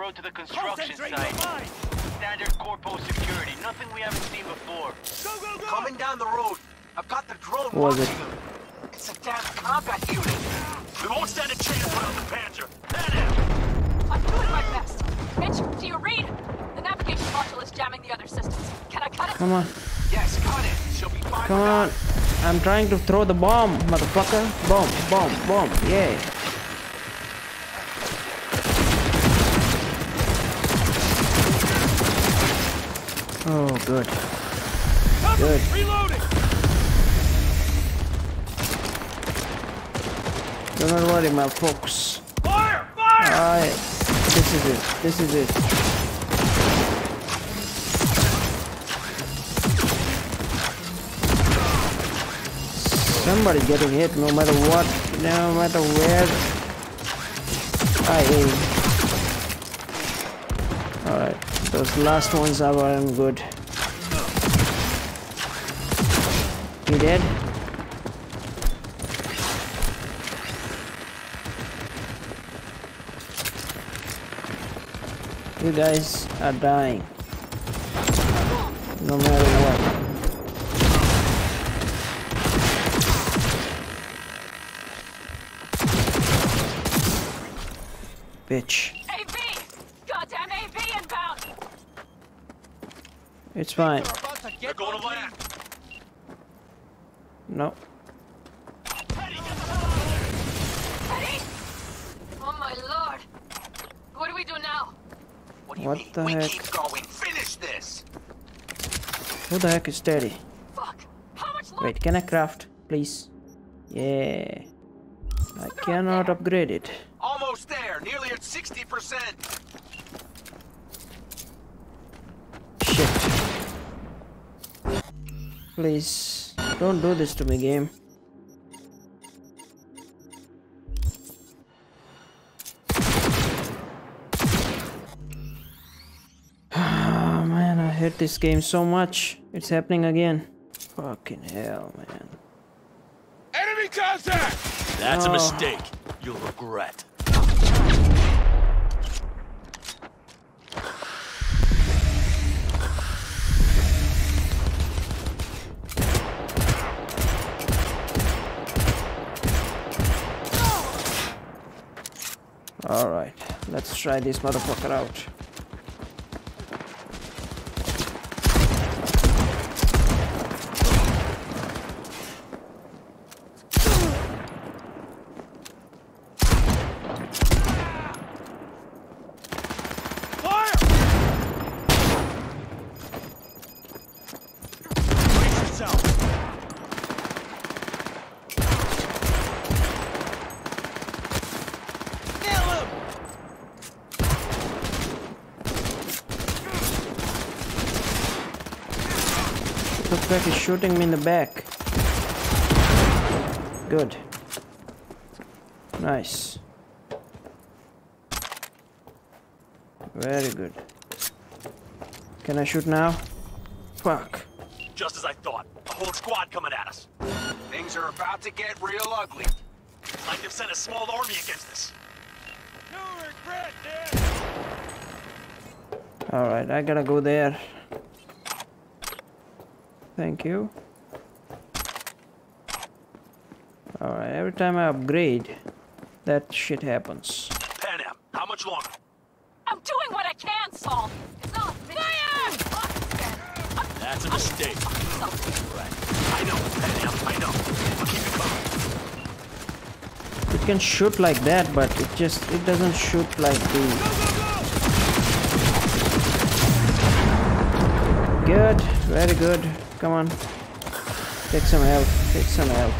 corpo security. Nothing we haven't seen before. Go, go, go. Coming down the road. I've got the drone watching them. It's a damn combat unit. We won't stand a chance without the Panzer. That is. I'm doing my best. Mitch, do you read? The navigation module is jamming the other systems. Can I cut it? Come on. Yes, cut it. She'll be fine. Come on. I'm trying to throw the bomb, motherfucker. Bomb, bomb, bomb. Yay. Oh, good. Come Good. Reloading. Don't worry, my folks. Fire! Fire! Alright. This is it. This is it. Somebody getting hit no matter what, no matter where I am. Alright. Those last ones are I'm good. You dead? You guys are dying. No matter what. Bitch. A V! Goddamn A V inbound! It's fine. They're going to land. No. Teddy, get the hell out of here. Teddy? Oh my lord. What do we do now? What, do you what mean? the we heck? Keep going. Finish this. Who the heck is Teddy? Fuck. How much longer? Wait, can I craft, please? Yeah. I cannot upgrade it. Almost there. Nearly at sixty percent. Shit. Please. Don't do this to me, game. Ah, man, I hate this game so much. It's happening again. Fucking hell, man. Enemy contact! That's oh. a mistake. You'll regret. Alright, let's try this motherfucker out. He's shooting me in the back. Good. Nice. Very good. Can I shoot now? Fuck. Just as I thought. A whole squad coming at us. Things are about to get real ugly. Like they've sent a small army against us. No regret, dude. Alright, I gotta go there. Thank you. Alright, every time I upgrade, that shit happens. Panam, how much longer? I'm doing what I can, Saul. It's not fire! That's a mistake. I know, Panam, I know. I'll keep it covered. It can shoot like that, but it just, it doesn't shoot like the... Good, very good. Come on. Take some help. Take some help.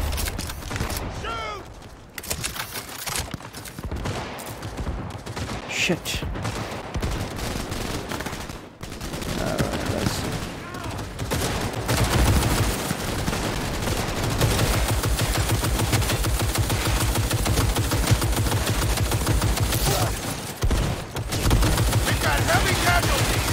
Shoot! Shit. Alright, let's see. We've got heavy casualties!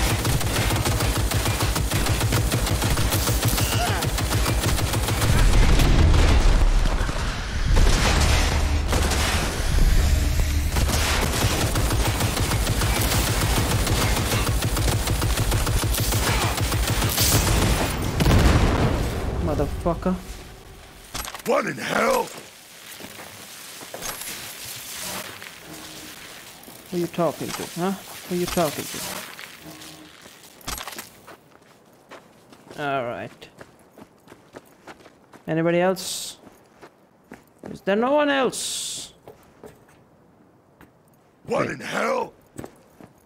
Fucker. What in hell? Who you talking to, huh? Who you talking to? Alright. Anybody else? Is there no one else? What Wait. in hell?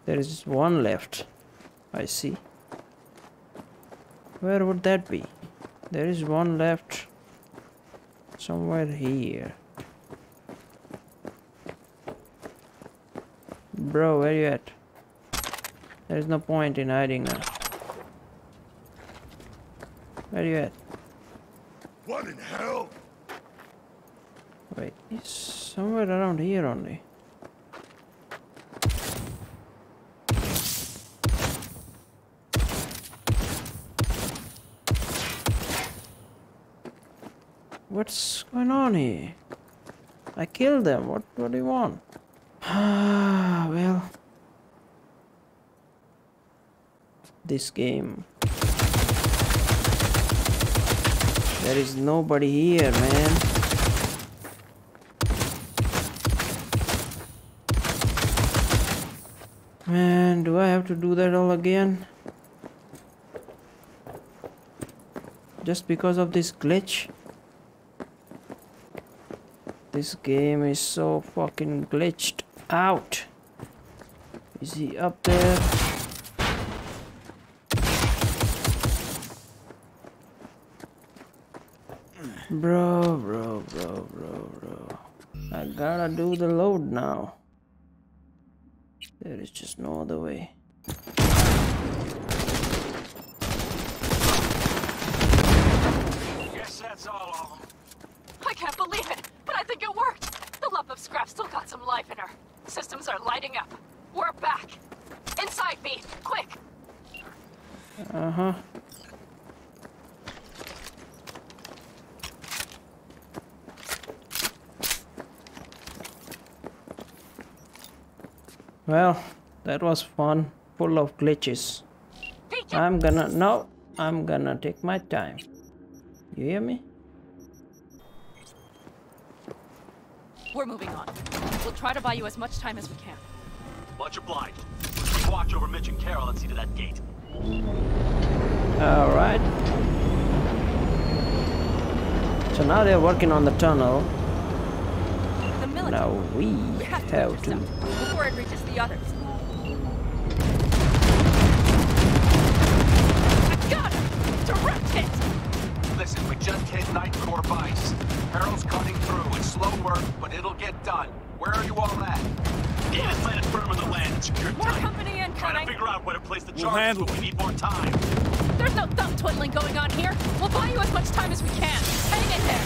There is one left. I see. Where would that be? There is one left somewhere here. Bro, where you at? There is no point in hiding now. Where you at? What in hell? Wait, it's somewhere around here only. What's going on here? I killed them. What, what do you want? Ah, well. This game. There is nobody here, man. Man, do I have to do that all again? Just because of this glitch? This game is so fucking glitched out. Is he up there? Bro, bro, bro, bro, bro. I gotta do the load now. There is just no other way. Guess that's all of them. I can't believe it, but I think it worked. The lump of scrap still got some life in her. Systems are lighting up. We're back. Inside me, quick. Uh huh. Well, that was fun, full of glitches. I'm gonna no, I'm gonna take my time. You hear me? We're moving on. We'll try to buy you as much time as we can. Much obliged. Watch over Mitch and Carol and see to that gate. All right. So now they're working on the tunnel. The military. Now we, we have to, have to... before it reaches the others. I got him! Direct hit! Listen, we just hit Night Core Vice. Carol's cutting through. It's slow work, but it'll get done. Where are you all at? Davis planted firm on the land and secured more time. Company in trying coming. To figure out where to place the charges, we'll but we need more time. There's no thumb twiddling going on here. We'll buy you as much time as we can. Hang in there.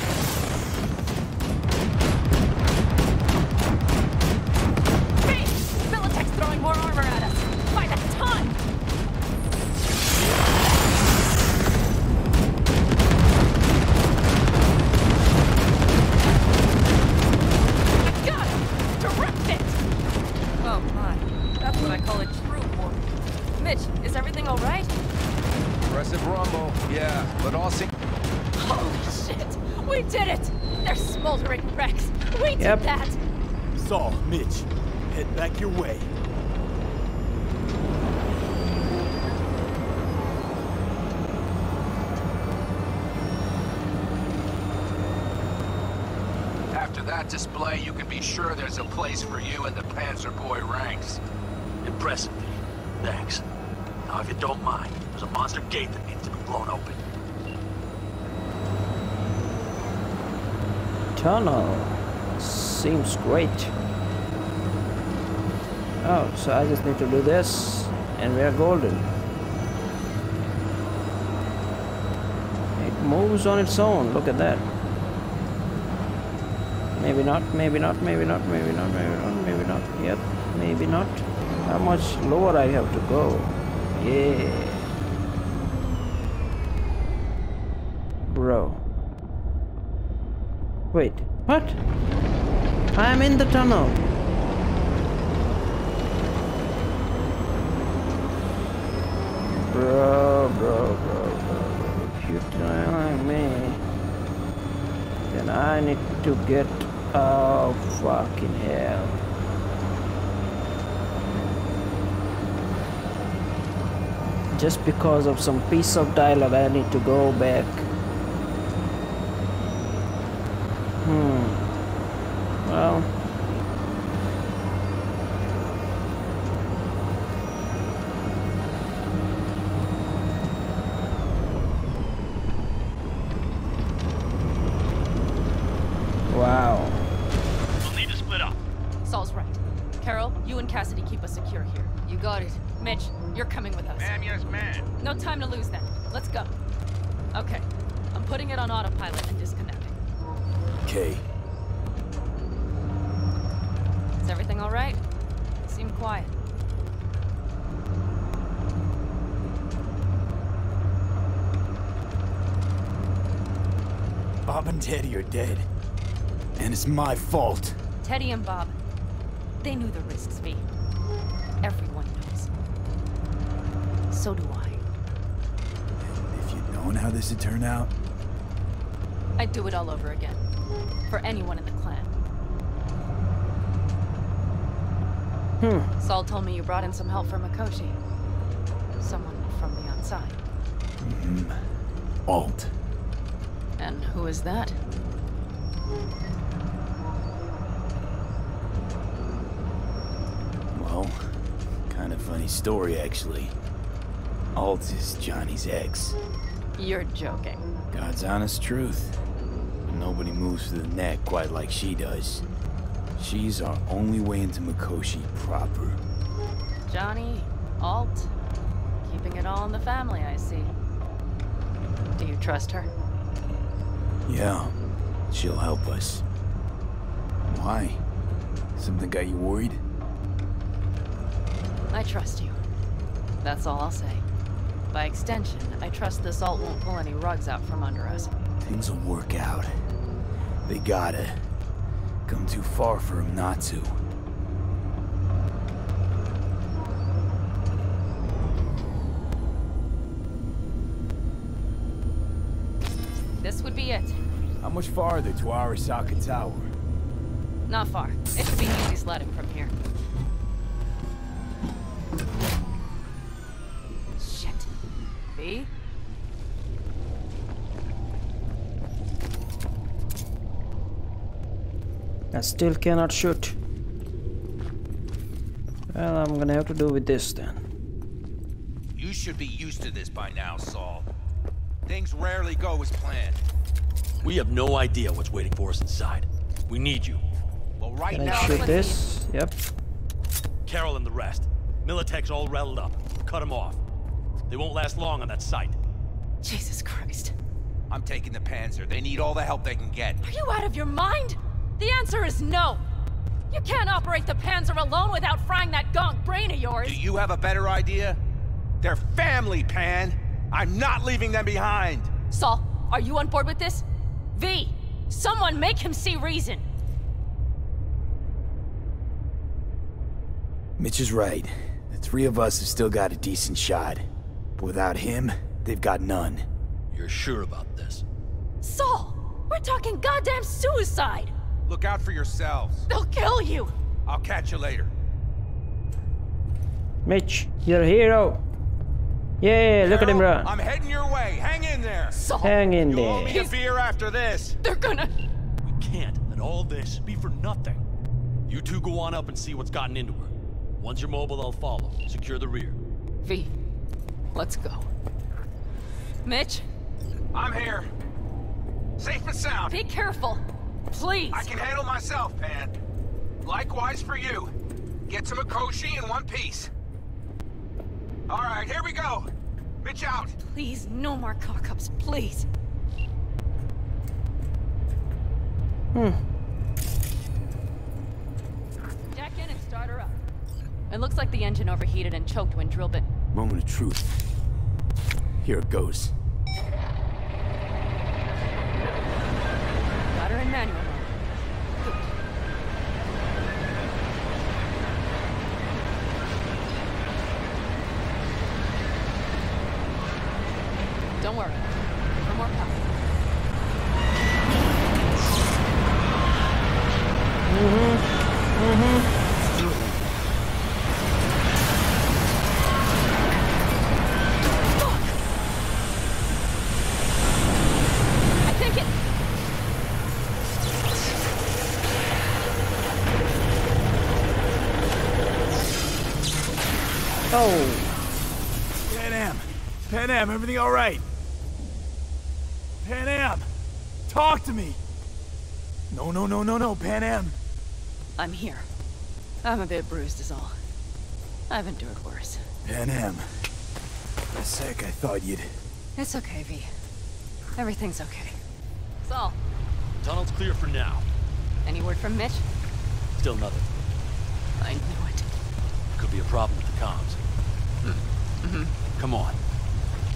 Hey! Militech's throwing more armor at us. By the ton! Yep. That. Saul, Mitch, head back your way. After that display, you can be sure there's a place for you in the Panzer Boy ranks. Impressive, V. Thanks. Now, if you don't mind, there's a monster gate that needs to be blown open. Tunnel. Seems great. Oh, so I just need to do this and we are golden. It moves on its own, look at that. Maybe not, maybe not, maybe not, maybe not, maybe not, maybe not, yep, maybe not. How much lower I have to go? Yeah. Bro. Wait, what? I am in the tunnel. Bro, bro, bro, bro. If you try like me, then I need to get out. Oh, fucking hell. Just because of some piece of dialogue, I need to go back. Hmm. Well, Wow. We'll need to split up. Saul's right. Carol, you and Cassidy keep us secure here. You got it. Mitch, you're coming with us. Ma'am, yes, ma'am. No time to lose then. Let's go. Okay. I'm putting it on autopilot and disconnecting. Okay. Is everything all right? You seem quiet. Bob and Teddy are dead. And it's my fault. Teddy and Bob, they knew the risks, V. Everyone knows. So do I. And if you'd known how this would turn out? I'd do it all over again. For anyone in the clan. Hmm. Saul told me you brought in some help from Mikoshi. Someone from the outside. Mm-hmm. Alt. And who is that? Well, kind of funny story, actually. Alt is Johnny's ex. You're joking. God's honest truth. Nobody moves to the neck quite like she does. She's our only way into Mikoshi proper. Johnny, Alt, keeping it all in the family, I see. Do you trust her? Yeah, she'll help us. Why? Something got you worried? I trust you. That's all I'll say. By extension, I trust this Alt won't pull any rugs out from under us. Things will work out. They gotta. Come too far for him not to. This would be it. How much farther to Arasaka Tower? Not far. It should be easy sledding from here. Shit. V? I still cannot shoot. Well, I'm gonna have to do with this then. You should be used to this by now, Saul. Things rarely go as planned. We have no idea what's waiting for us inside. We need you. Well, right now... Can I shoot this? Yep. Carol and the rest. Militech's all rattled up. Cut them off. They won't last long on that site. Jesus Christ. I'm taking the Panzer. They need all the help they can get. Are you out of your mind? The answer is no. You can't operate the Panzer alone without frying that gonk brain of yours. Do you have a better idea? They're family, Pan. I'm not leaving them behind! Saul, are you on board with this? V, someone make him see reason! Mitch is right. The three of us have still got a decent shot. But without him, they've got none. You're sure about this? Saul, we're talking goddamn suicide! Look out for yourselves. They'll kill you! I'll catch you later. Mitch, you're a hero! Yeah, look Carol, at him run. I'm heading your way. Hang in there. Saul, Hang in you there. You'll owe me a beer after this. They're gonna... We can't let all this be for nothing. You two go on up and see what's gotten into her. Once you're mobile, I'll follow. Secure the rear. V, let's go. Mitch? I'm here. Safe and sound. Be careful. Please. I can handle myself, Pan. Likewise for you. Get to Mikoshi in one piece. All right, here we go. Mitch out. Please, no more cock-ups, please. Hmm. Jack in and start her up. It looks like the engine overheated and choked when drill bit. Moment of truth. Here it goes. Got her in manual. Don't worry. No more power. Mm-hmm. Mm-hmm. Fuck! I think it... Oh! Panam! Panam, everything all right? Panam, talk to me. No, no, no, no, no, Panam! I'm here. I'm a bit bruised is all. I've endured worse. Panam. For a sec, I thought you'd... It's okay, V. Everything's okay. Sol. Tunnel's clear for now. Any word from Mitch? Still nothing. I knew it. Could be a problem with the comms. Mm-hmm. Come on.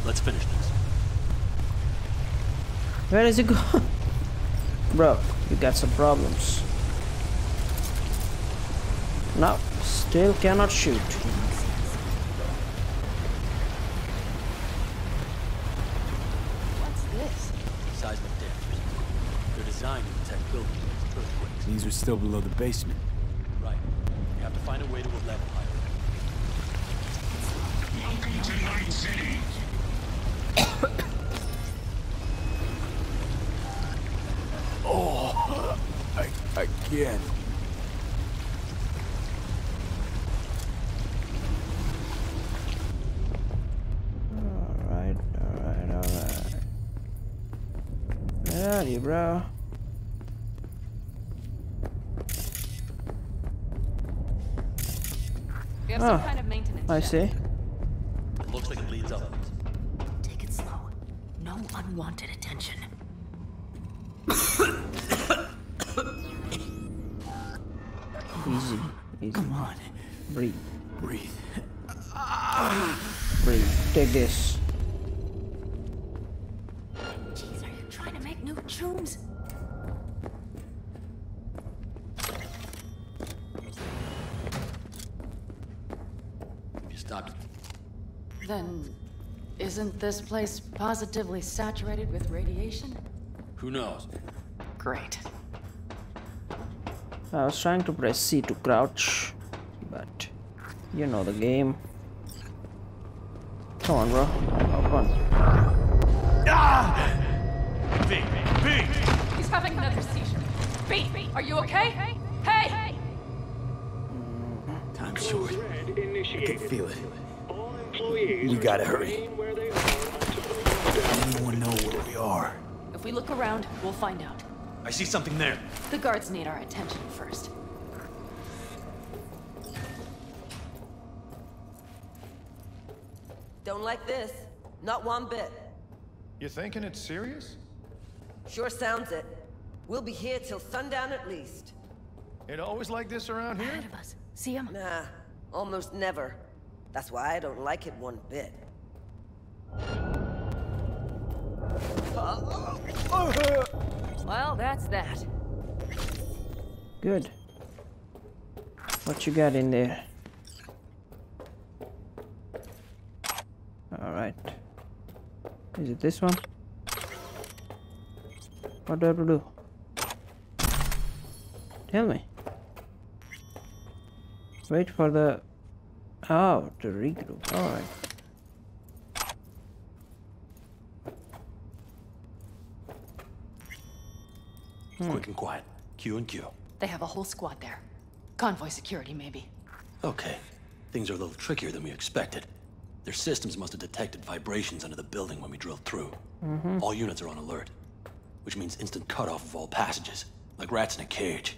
Let's finish this. Where does it go? Bro, we got some problems. No, still cannot shoot. What's this? Seismic damage. They're designed to protect buildings against earthquakes. These are still below the basement. Right. We have to find a way to a level higher. Welcome to Night City. Oh, I, again. All right, all right, all right. Where are you, bro? We have oh, some kind of maintenance. I see. It looks like it leads up. Take it slow. No unwanted attention. Easy, easy. Come on. Breathe. Breathe. Breathe. Take this. Jeez, are you trying to make new tunes? You stopped. Then, isn't this place positively saturated with radiation? Who knows? Great. I was trying to press C to crouch, but you know the game. Come on, bro. Come on. Ah! B, B, B. He's having another seizure. B, B, are you okay? Hey! Hey. Time's short. I can feel it. We gotta hurry. Does anyone know where we are? If we look around, we'll find out. I see something there. The guards need our attention first. Don't like this. Not one bit. You're thinking it's serious? Sure sounds it. We'll be here till sundown at least. It always like this around here? Ahead of us. See him? Nah, almost never. That's why I don't like it one bit. Well, that's that. Good. What you got in there? All right. Is it this one? What do I have to do? Tell me. Wait for the... Oh, to regroup. All right. Hmm. Quick and quiet. Q and Q. They have a whole squad there. Convoy security, maybe. Okay. Things are a little trickier than we expected. Their systems must have detected vibrations under the building when we drilled through. Mm-hmm. All units are on alert, which means instant cutoff of all passages, like rats in a cage.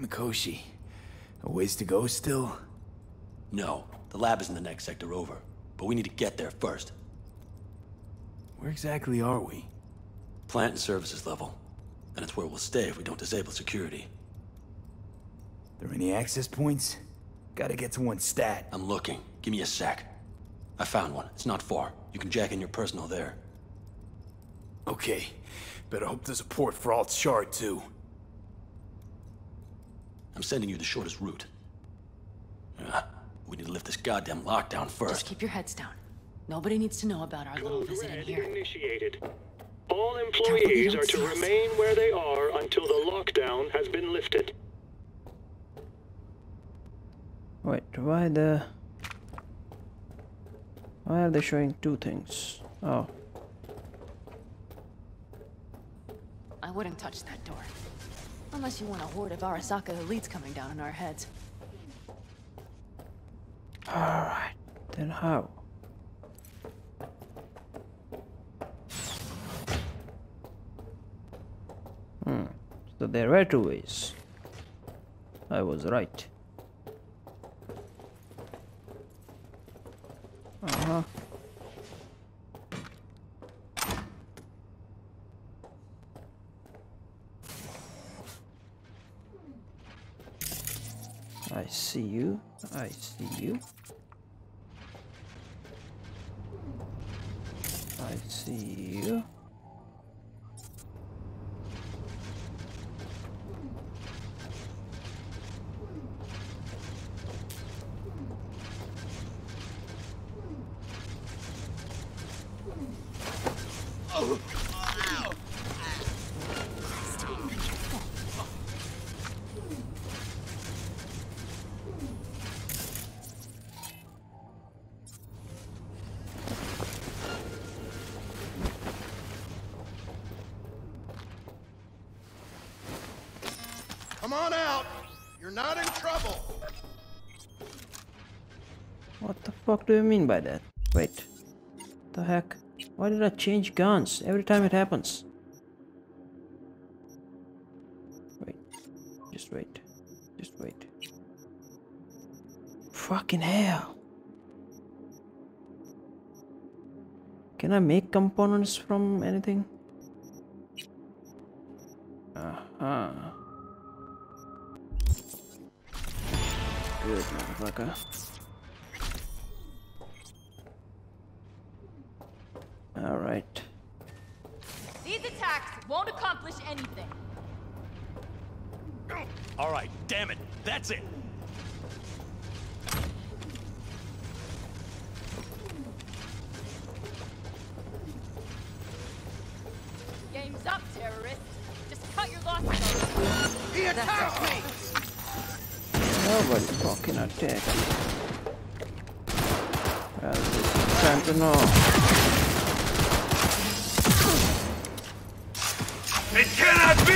Mikoshi, a ways to go still? No. The lab is in the next sector over, but we need to get there first. Where exactly are we? Plant and services level. And it's where we'll stay if we don't disable security. There any access points? Gotta get to one stat. I'm looking. Give me a sec. I found one. It's not far. You can jack in your personal there. Okay. Better hope there's a port for Alt's shard, too. I'm sending you the shortest route. Uh, we need to lift this goddamn lockdown first. Just keep your heads down. Nobody needs to know about our little visit in here. Initiated. All employees are to remain where they are until the lockdown has been lifted. Wait, why the... Why are they showing two things? Oh. I wouldn't touch that door. Unless you want a horde of Arasaka elites coming down on our heads. Alright, then how? So there were two ways. I was right. Uh-huh. I see you. I see you. I see you. What do you mean by that? Wait, the heck? Why did I change guns every time it happens? Wait, just wait, just wait. Fucking hell! Can I make components from anything? Uh huh. Good motherfucker. All right. These attacks won't accomplish anything. All right, damn it. That's it. Game's up, terrorists. Just cut your losses. He attacked me. Nobody fucking attacked me. Well, this is time to know. It cannot be!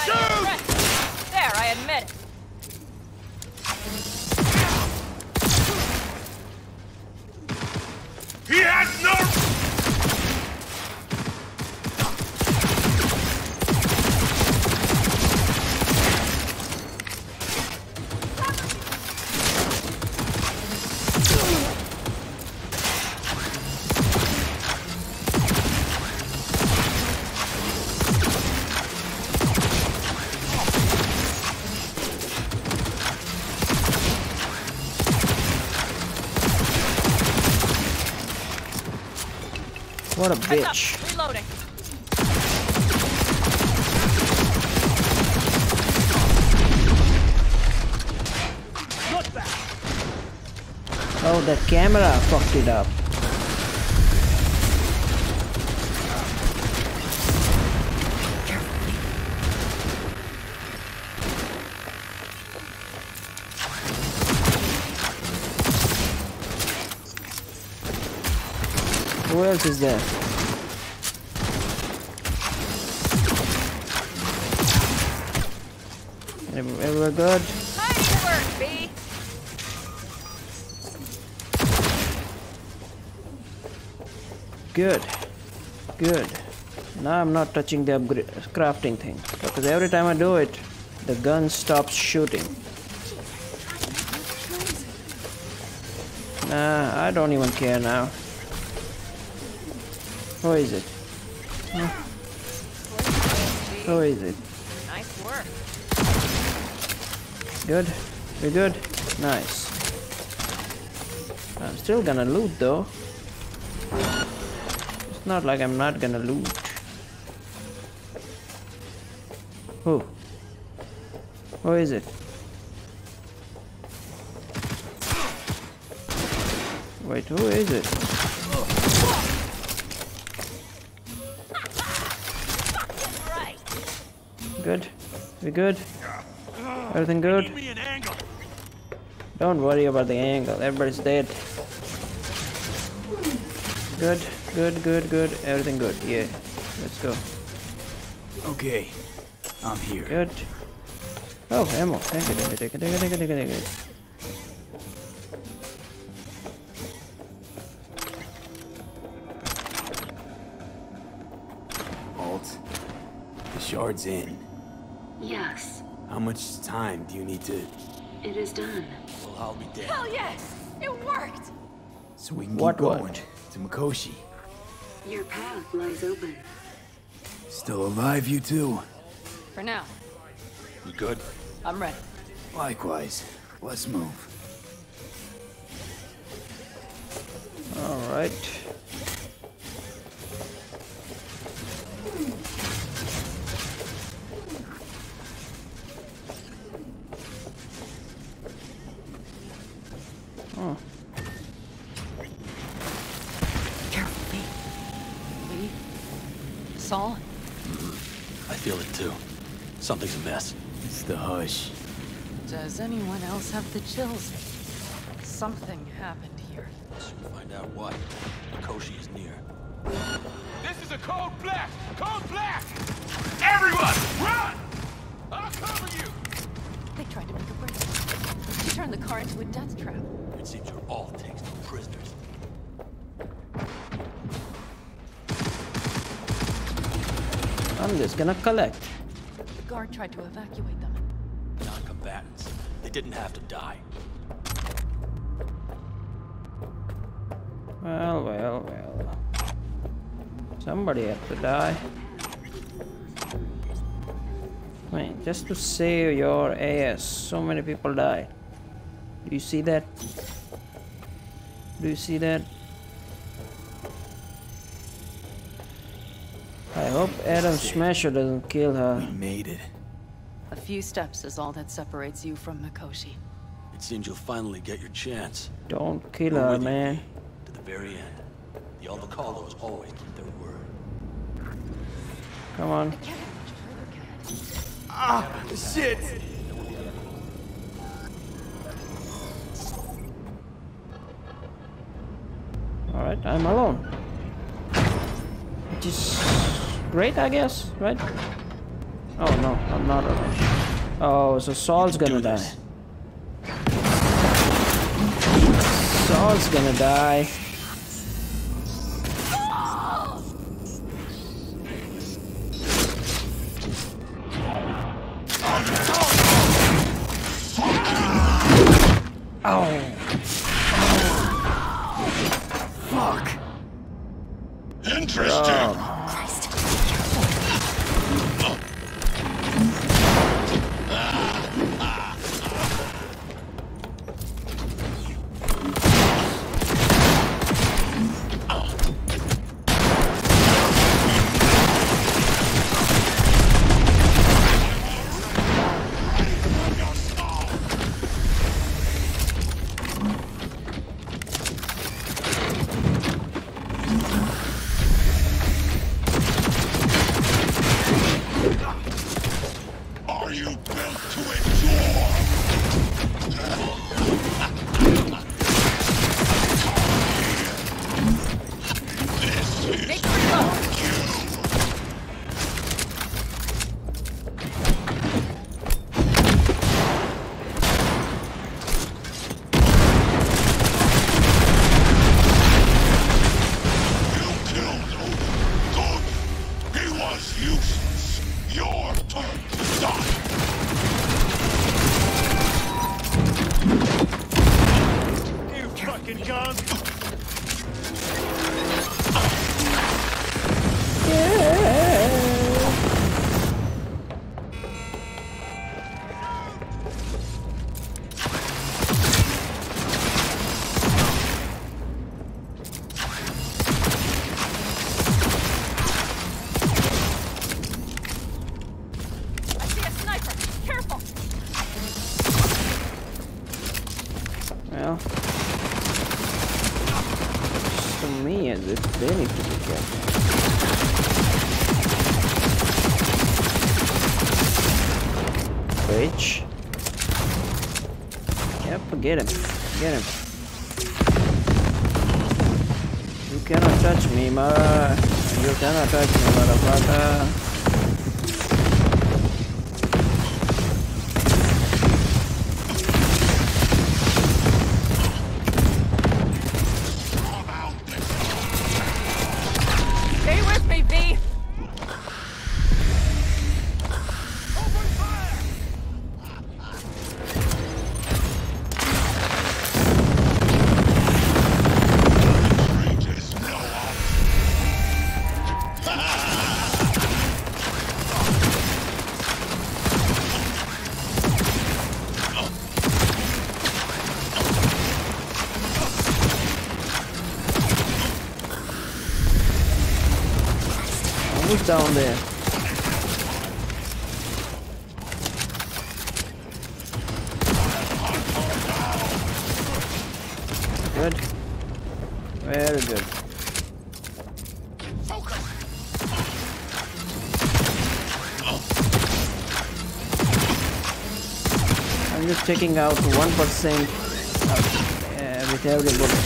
Shoot! There, I admit it. He has no... What a bitch. Reloading. Oh, the camera fucked it up. Who else is there? Everywhere good? Nice work, V! Good. Good. Now I'm not touching the upgrade crafting thing. Because every time I do it, the gun stops shooting. Nah, I don't even care now. How is it? Huh? How is it? Nice work. Good. We're good. Nice. I'm still gonna loot though. It's not like I'm not gonna loot. Who? Who is it? Wait, who is it? Good? We good? Everything good? Don't worry about the angle. Everybody's dead. Good, good, good, good. Everything good. Yeah. Let's go. Okay. I'm here. Good. Oh, ammo. Thank you, thank you, thank you, thank you, thank you, thank shards in? Yes. How much time do you need to... It is done. Well, I'll be dead. Hell yes! It worked! So we can what keep going what? to Mikoshi. Your path lies open. Still alive, you two? For now. You good? I'm ready. Likewise. Let's move. Alright. Oh. Careful, V. V? Saul? Mm-hmm. I feel it too. Something's a mess. It's the hush. Does anyone else have the chills? Something happened here. We'll find out what. Mikoshi is near. This is a code black! Code black! Everyone, run! I'll cover you! They tried to make a break. She turned the car into a death trap. It seems your Alt takes no prisoners. I'm just gonna collect. The guard tried to evacuate them. Non-combatants. They didn't have to die. Well, well, well. Somebody had to die. Wait, just to save your ass. So many people died. Do you see that? Do you see that? I hope Adam Smasher doesn't kill her. We made it. A few steps is all that separates you from Mikoshi. It seems you'll finally get your chance. Don't kill her, man. Very end. The Aldecaldos always keep their word. Come on. I can't further, can I? Ah, shit! Alright, I'm alone. Which is great, I guess, right? Oh no, I'm not alone. Oh, so Saul's gonna die. Saul's gonna die. Get him. Get him. You cannot touch me, mother. You cannot touch me, motherfucker. Stay with me, V. was down there. Good. Very good. Focus. I'm just taking out one percent uh, with every bullet.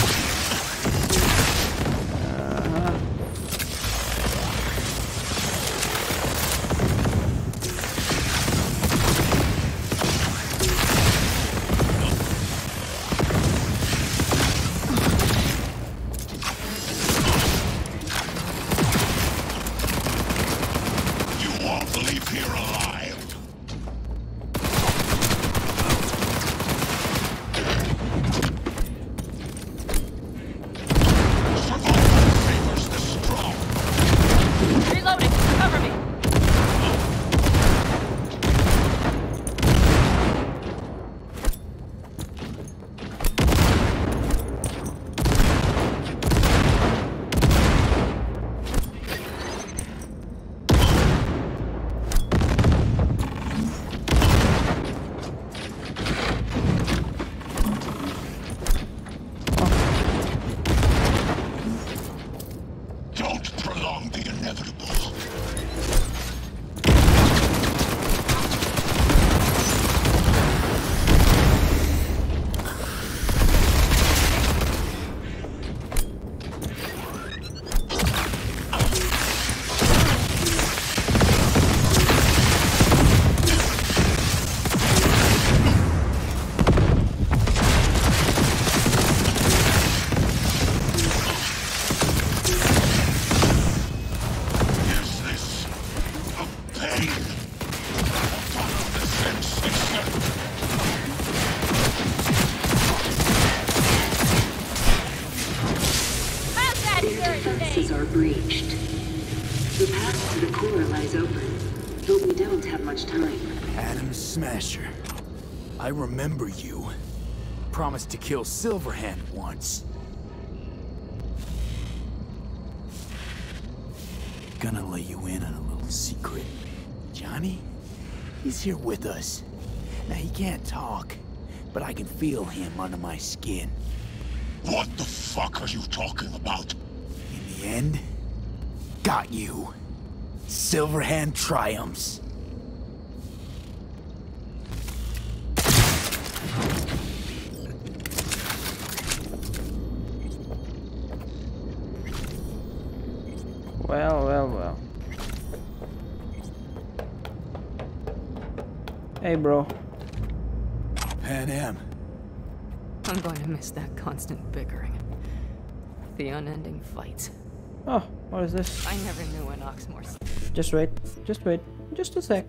I remember you. Promised to kill Silverhand once. Gonna let you in on a little secret. Johnny? He's here with us. Now he can't talk, but I can feel him under my skin. What the fuck are you talking about? In the end, got you. Silverhand triumphs. Well, well, well. Hey, bro. Panam. I'm going to miss that constant bickering. The unending fights. Oh, what is this? I never knew an ox more. Just wait. Just wait. Just a sec.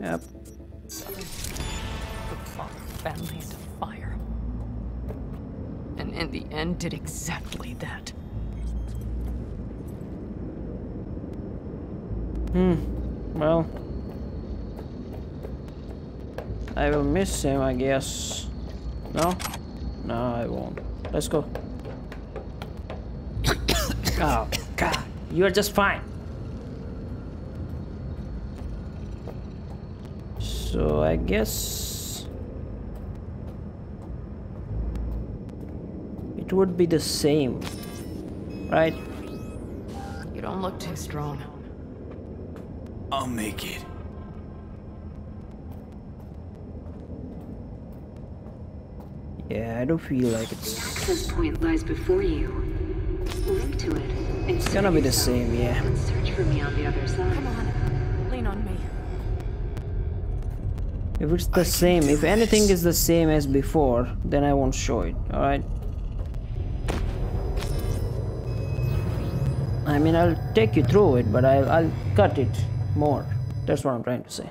Yep. The plot family into fire. And in the end did exactly that. Hmm, well, I will miss him, I guess. No? No, I won't. Let's go. Oh, God. You're just fine. So, I guess it would be the same, right? You don't look too strong. I'll make it. Yeah, I don't feel like it's... The access point lies before you. Link to it. It's gonna be the same, yeah. And search for me on the other side. Come on, lean on me. If it's the same, if anything is the same as before, then I won't show it, alright? I mean, I'll take you through it, but I'll, I'll cut it. More. That's what I'm trying to say.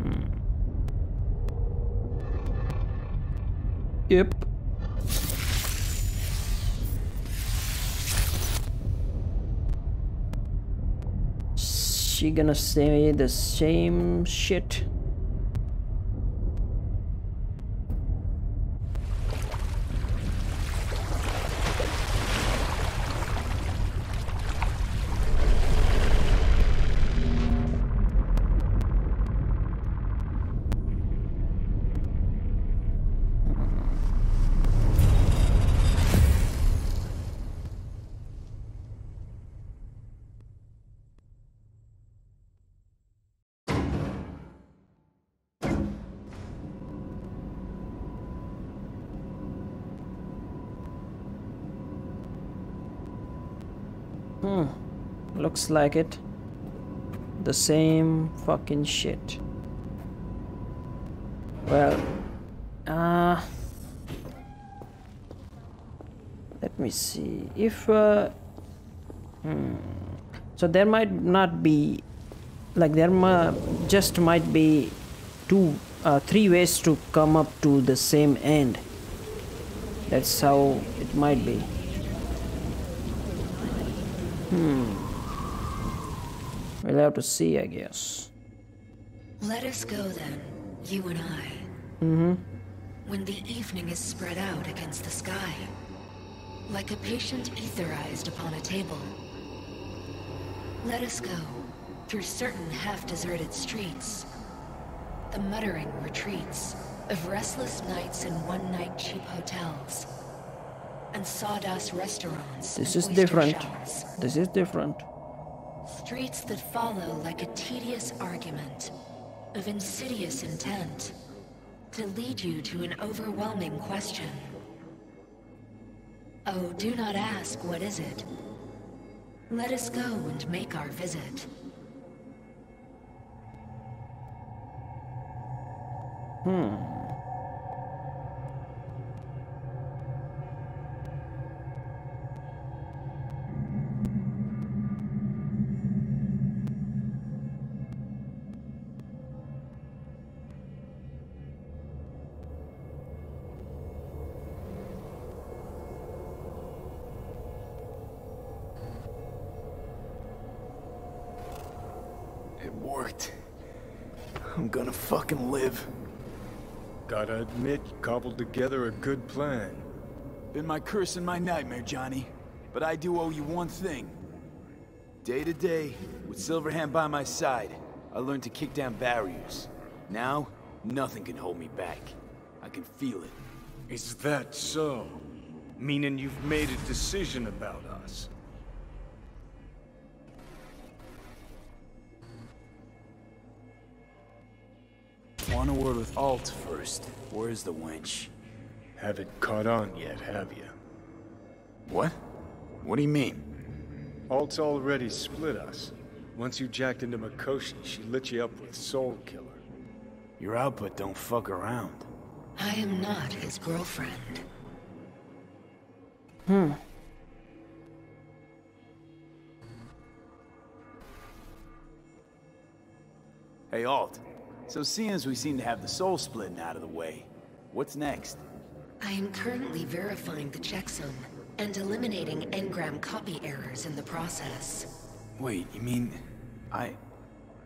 Hmm. Yep. She gonna say the same shit. Hmm. Looks like it. The same fucking shit. Well, uh, let me see if, uh, hmm. So there might not be, like there ma just might be two, uh, three ways to come up to the same end. That's how it might be. Hmm. We'll have to see, I guess. Let us go then, you and I. Mm-hmm. When the evening is spread out against the sky, like a patient etherized upon a table. Let us go through certain half-deserted streets. The muttering retreats of restless nights in one-night cheap hotels and sawdust restaurants. This is different. This is different. Streets that follow like a tedious argument of insidious intent, to lead you to an overwhelming question. Oh, do not ask, what is it? Let us go and make our visit. Hmm. Fucking live. Gotta admit, you cobbled together a good plan. Been my curse and my nightmare, Johnny. But I do owe you one thing. Day to day, with Silverhand by my side, I learned to kick down barriers. Now, nothing can hold me back. I can feel it. Is that so? Meaning you've made a decision about us? Want a word with Alt first. Where's the wench? Haven't caught on yet, have you? What? What do you mean? Alt's already split us. Once you jacked into Mikoshi, she lit you up with Soul Killer. Your output don't fuck around. I am not his girlfriend. Hmm. Hey, Alt. So seeing as we seem to have the soul splitting out of the way, what's next? I am currently verifying the checksum and eliminating engram copy errors in the process. Wait, you mean... I...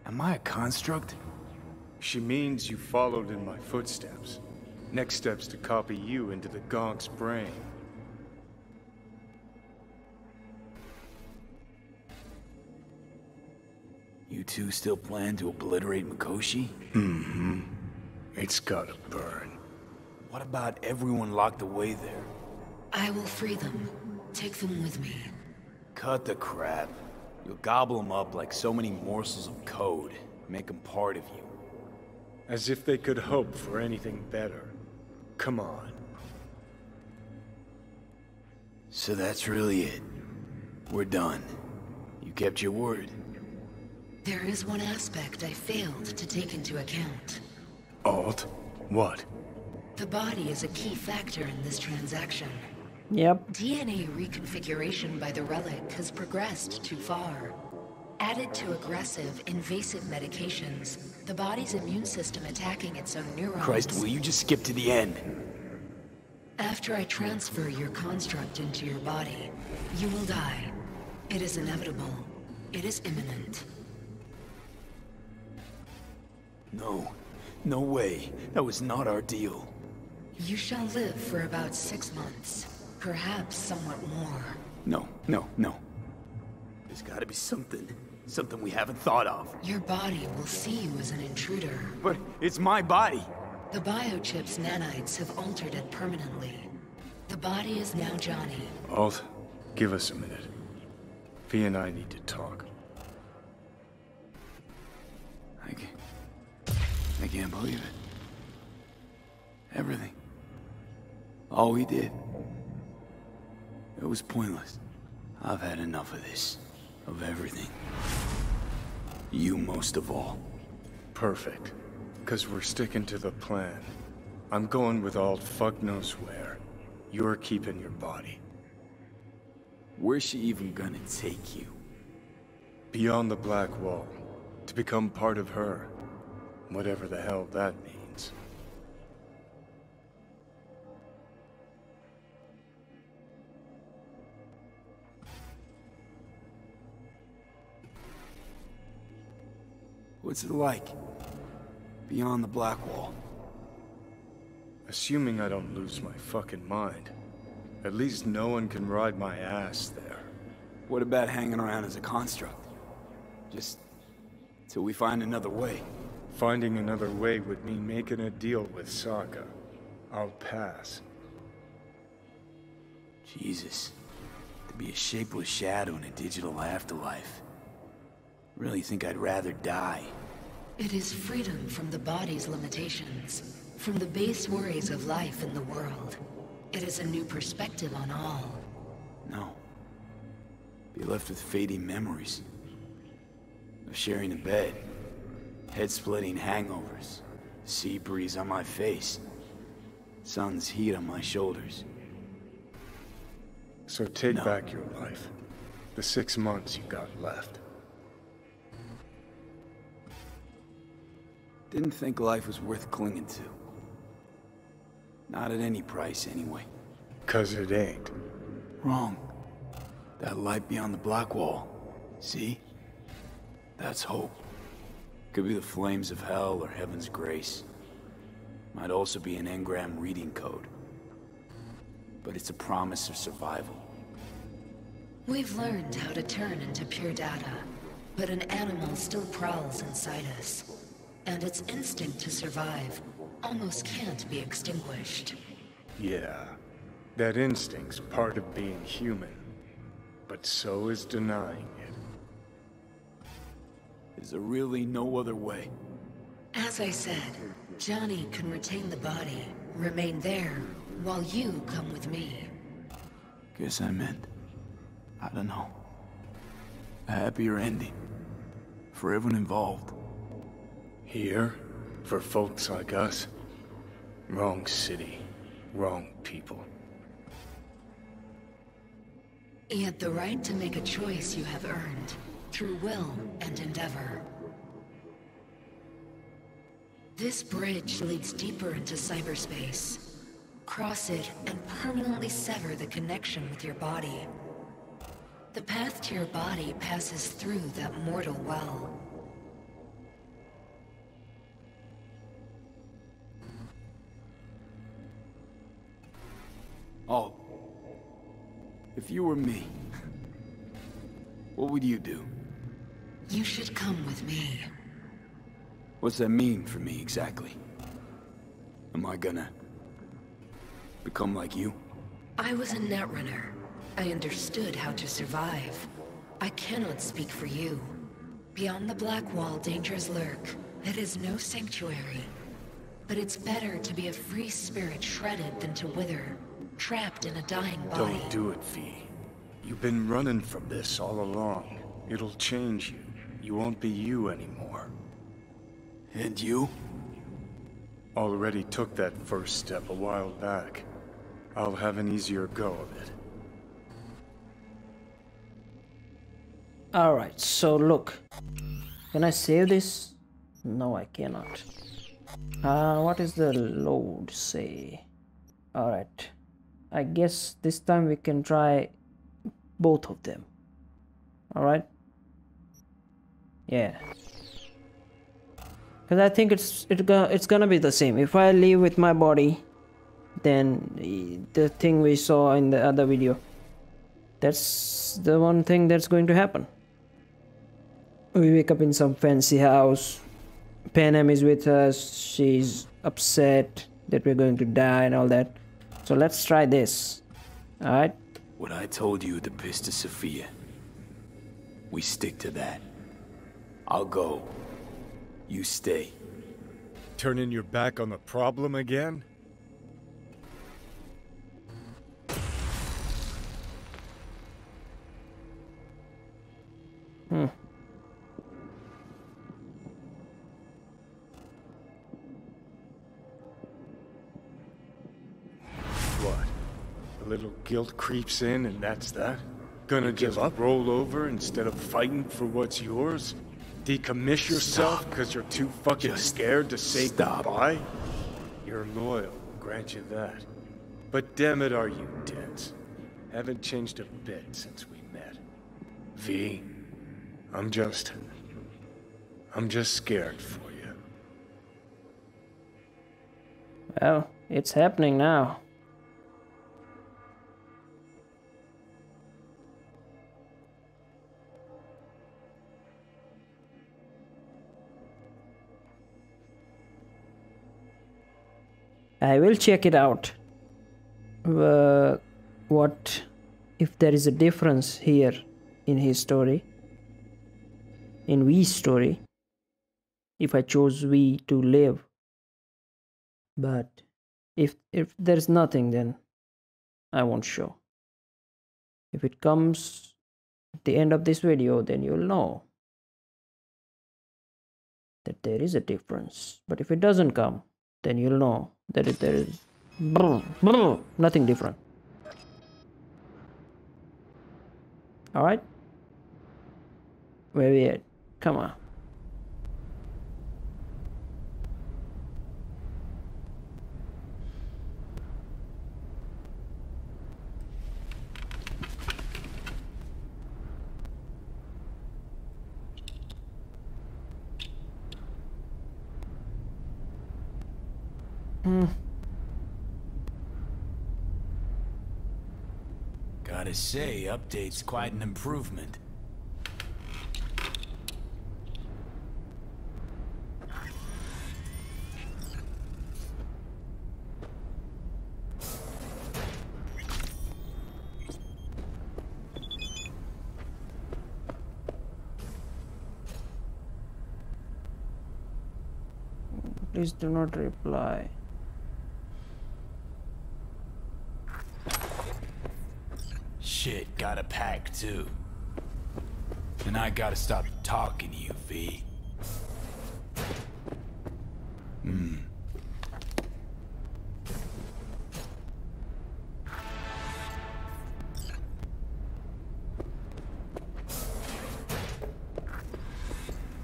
am I a construct? She means you followed in my footsteps. Next step's to copy you into the gonk's brain. You two still plan to obliterate Mikoshi? Mm-hmm. It's gotta burn. What about everyone locked away there? I will free them. Take them with me. Cut the crap. You'll gobble them up like so many morsels of code. Make them part of you. As if they could hope for anything better. Come on. So that's really it. We're done. You kept your word. There is one aspect I failed to take into account. Alt? What? The body is a key factor in this transaction. Yep. D N A reconfiguration by the relic has progressed too far. Added to aggressive, invasive medications, the body's immune system attacking its own neurons. Christ, will you just skip to the end? After I transfer your construct into your body, you will die. It is inevitable. It is imminent. No. No way. That was not our deal. You shall live for about six months. Perhaps somewhat more. No, no, no. There's gotta be something. Something we haven't thought of. Your body will see you as an intruder. But it's my body! The biochip's nanites have altered it permanently. The body is now Johnny. Alt, give us a minute. V and I need to talk. I can't... I can't believe it. Everything. All we did. It was pointless. I've had enough of this. of everything. You most of all. Perfect. Because we're sticking to the plan. I'm going with Alt fuck knows where. You're keeping your body. Where's she even gonna take you? Beyond the Black Wall. To become part of her. Whatever the hell that means. What's it like? Beyond the Black Wall. Assuming I don't lose my fucking mind. At least no one can ride my ass there. What about hanging around as a construct? Just... till we find another way. Finding another way would mean making a deal with Sokka. I'll pass. Jesus. To be a shapeless shadow in a digital afterlife. Really think I'd rather die. It is freedom from the body's limitations. From the base worries of life in the world. It is a new perspective on all. No. Be left with fading memories. Of sharing a bed. Head-splitting hangovers. Sea breeze on my face. Sun's heat on my shoulders. So take no. back your life. The six months you got left. Didn't think life was worth clinging to. Not at any price, anyway. 'Cause it ain't. Wrong. That light beyond the Black Wall. See? That's hope. Could be the flames of hell or heaven's grace. Might also be an engram reading code. But it's a promise of survival. We've learned how to turn into pure data. But an animal still prowls inside us. And its instinct to survive almost can't be extinguished. Yeah. That instinct's part of being human. But so is denying it. Is there really no other way? As I said, Johnny can retain the body, remain there, while you come with me. Guess I meant... I don't know. A happier ending. For everyone involved. Here? For folks like us? Wrong city. Wrong people. Yet the right to make a choice you have earned. Through will and endeavor. This bridge leads deeper into cyberspace. Cross it and permanently sever the connection with your body. The path to your body passes through that mortal well. Oh. If you were me, what would you do? You should come with me. What's that mean for me, exactly? Am I gonna... become like you? I was a netrunner. I understood how to survive. I cannot speak for you. Beyond the Black Wall, dangers lurk. It is no sanctuary. But it's better to be a free spirit shredded than to wither, trapped in a dying body. Don't do it, V. You've been running from this all along. It'll change you. You won't be you anymore. And you? Already took that first step a while back. I'll have an easier go of it. Alright, so look. Can I save this? No, I cannot. Uh, what is the load say? Alright. I guess this time we can try both of them. Alright? Yeah. Because I think it's it go, it's gonna be the same. If I leave with my body, then the thing we saw in the other video, that's the one thing that's going to happen. We wake up in some fancy house. Panam is with us. She's upset that we're going to die and all that. So let's try this. Alright? What I told you at the Pista Sophia. We stick to that. I'll go. You stay. Turning your back on the problem again? A little guilt creeps in and that's that. Gonna just roll over instead of fighting for what's yours? Decommiss yourself because you're too fucking scared to say goodbye? You're loyal, grant you that. But damn it, are you dense? Haven't changed a bit since we met. V, I'm just... I'm just scared for you. Well, it's happening now. I will check it out. Uh, what if there is a difference here in his story, in V's story, if I chose V to live. But if if there's nothing, then I won't show. If it comes at the end of this video, then you'll know that there is a difference. But if it doesn't come, then you'll know that if there is nothing different. Alright? Where we at? Come on. Mm. Gotta say, update's quite an improvement. Please do not reply. Shit, got a pack too. And I gotta stop talking to you, V. Hmm.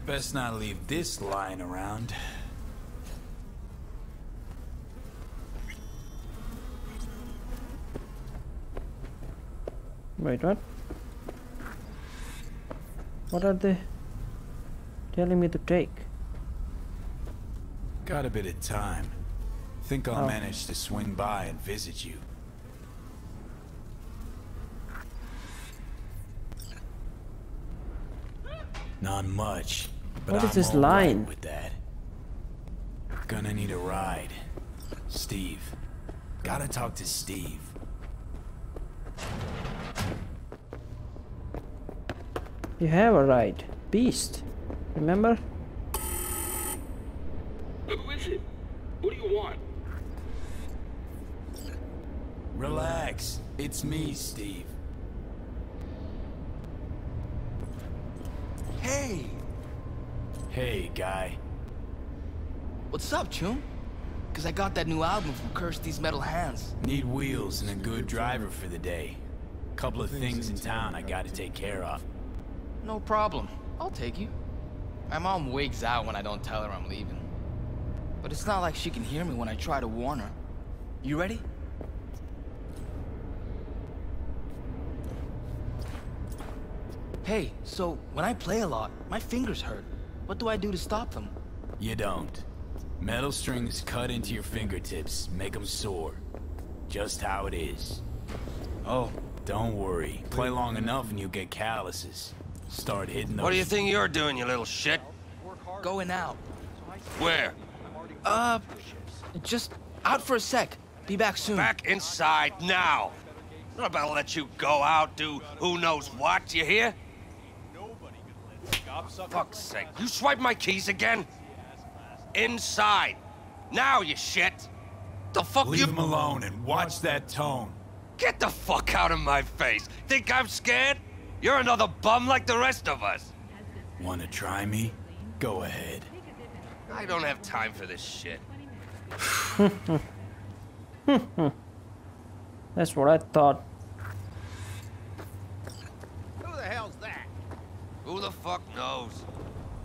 Best not leave this lying around. Wait, what? What are they telling me to take? Got a bit of time. Think I'll oh. manage to swing by and visit you. Not much, but what is I'm this all line? Right with that. Gonna need a ride. Steve. Gotta talk to Steve. You have a right, Beast. Remember? Who is it? What do you want? Relax. It's me, Steve. Hey! Hey, guy. What's up, Chum? Because I got that new album from Kirsty's Metal Hands. Need wheels and a good driver for the day. Couple of things in town I gotta take care of. No problem. I'll take you. My mom wigs out when I don't tell her I'm leaving. But it's not like she can hear me when I try to warn her. You ready? Hey, so when I play a lot, my fingers hurt. What do I do to stop them? You don't. Metal strings cut into your fingertips, make them sore. Just how it is. Oh, don't worry. Play long enough and you get calluses. Start hitting those. What do you think you're doing, you little shit? Going out. Where? Uh, just out for a sec. Be back soon. Back inside now. I'm not about to let you go out, do who knows what, you hear? Fuck's sake. You swipe my keys again? Inside. Now, you shit. The fuck you- Leave him alone and watch that tone. Get the fuck out of my face. Think I'm scared? You're another bum like the rest of us. Wanna try me? Go ahead. I don't have time for this shit. That's what I thought. Who the hell's that? Who the fuck knows?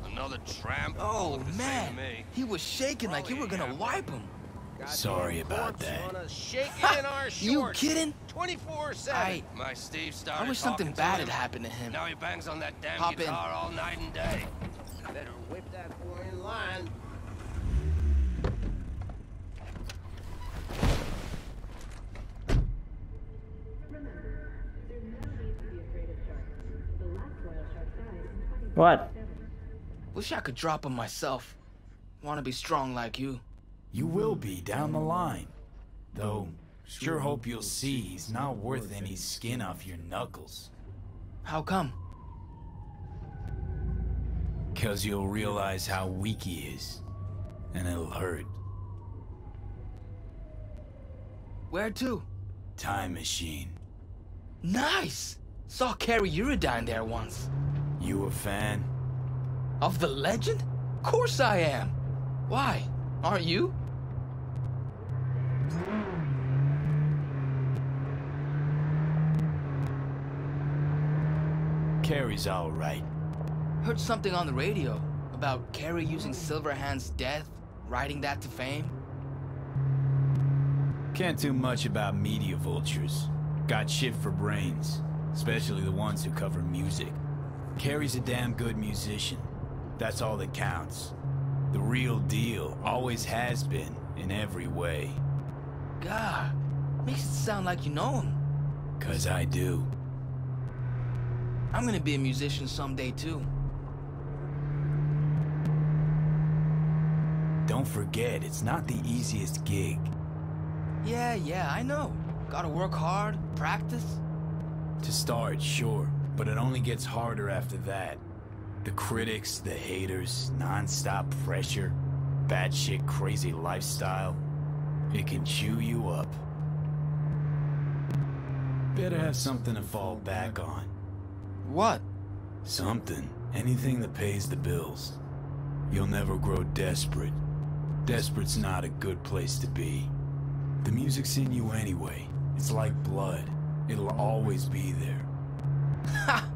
Another tramp. Oh man, he was shaking like you were gonna wipe him. Sorry about that. You kidding? twenty-four seven. My Steve started. I wish something bad had happened to him. Now he bangs on that damn guitar all night and day. Better whip that boy in line. What? Wish I could drop him myself. Want to be strong like you. You will be down the line. Though, sure hope you'll see he's not worth any skin off your knuckles. How come? Cause you'll realize how weak he is. And it'll hurt. Where to? Time machine. Nice! Saw Kerry Eurodyne there once. You a fan? Of the legend? Of course I am! Why? Aren't you? Kerry's alright. Heard something on the radio about Kerry using Silverhand's death, riding that to fame. Can't do much about media vultures. Got shit for brains, especially the ones who cover music. Kerry's a damn good musician. That's all that counts. The real deal, always has been, in every way. God, makes it sound like you know him. Cause I do. I'm gonna be a musician someday too. Don't forget, it's not the easiest gig. Yeah, yeah, I know. Gotta work hard, practice. To start, sure, but it only gets harder after that. The critics, the haters, non-stop pressure, batshit crazy lifestyle. It can chew you up. Better have something to fall back on. What? Something. Anything that pays the bills. You'll never grow desperate. Desperate's not a good place to be. The music's in you anyway. It's like blood. It'll always be there. Ha!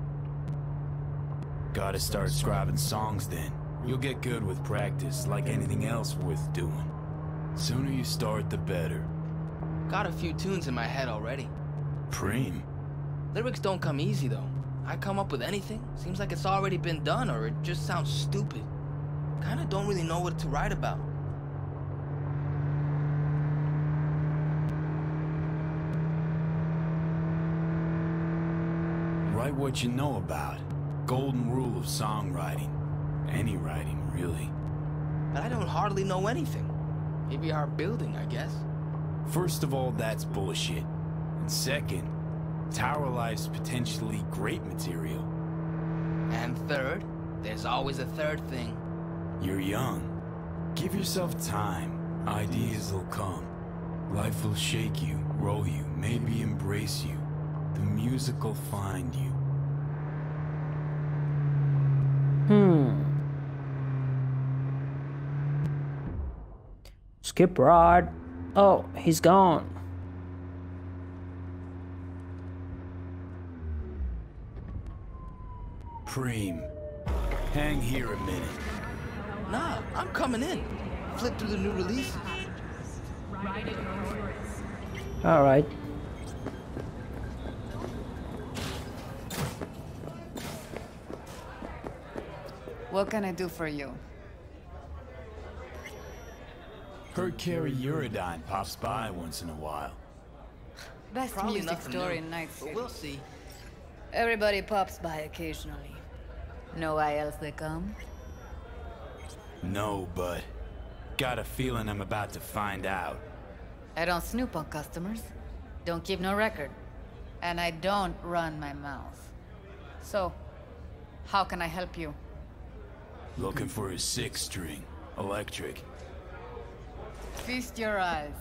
Gotta start scribing songs then. You'll get good with practice, like anything else worth doing. Sooner you start, the better. Got a few tunes in my head already. Preem. Lyrics don't come easy though. I come up with anything, seems like it's already been done or it just sounds stupid. Kinda don't really know what to write about. Write what you know about. Golden rule of songwriting. Any writing, really. But I don't hardly know anything. Maybe our building, I guess. First of all, that's bullshit. And second, Tower Life's potentially great material. And third, there's always a third thing. You're young. Give yourself time. Ideas will come. Life will shake you, roll you, maybe embrace you. The music will find you. Hmm. Skip Rod. Oh, he's gone. Preem. Hang here a minute. Nah, I'm coming in. Flip through the new releases. All right. What can I do for you? Her Kerry Eurodyne pops by once in a while. Best Probably music store in Night City. We'll see. Everybody pops by occasionally. Know why else they come? No, but got a feeling I'm about to find out. I don't snoop on customers. Don't keep no record. And I don't run my mouth. So, how can I help you? Looking for a six-string. Electric. Feast your eyes.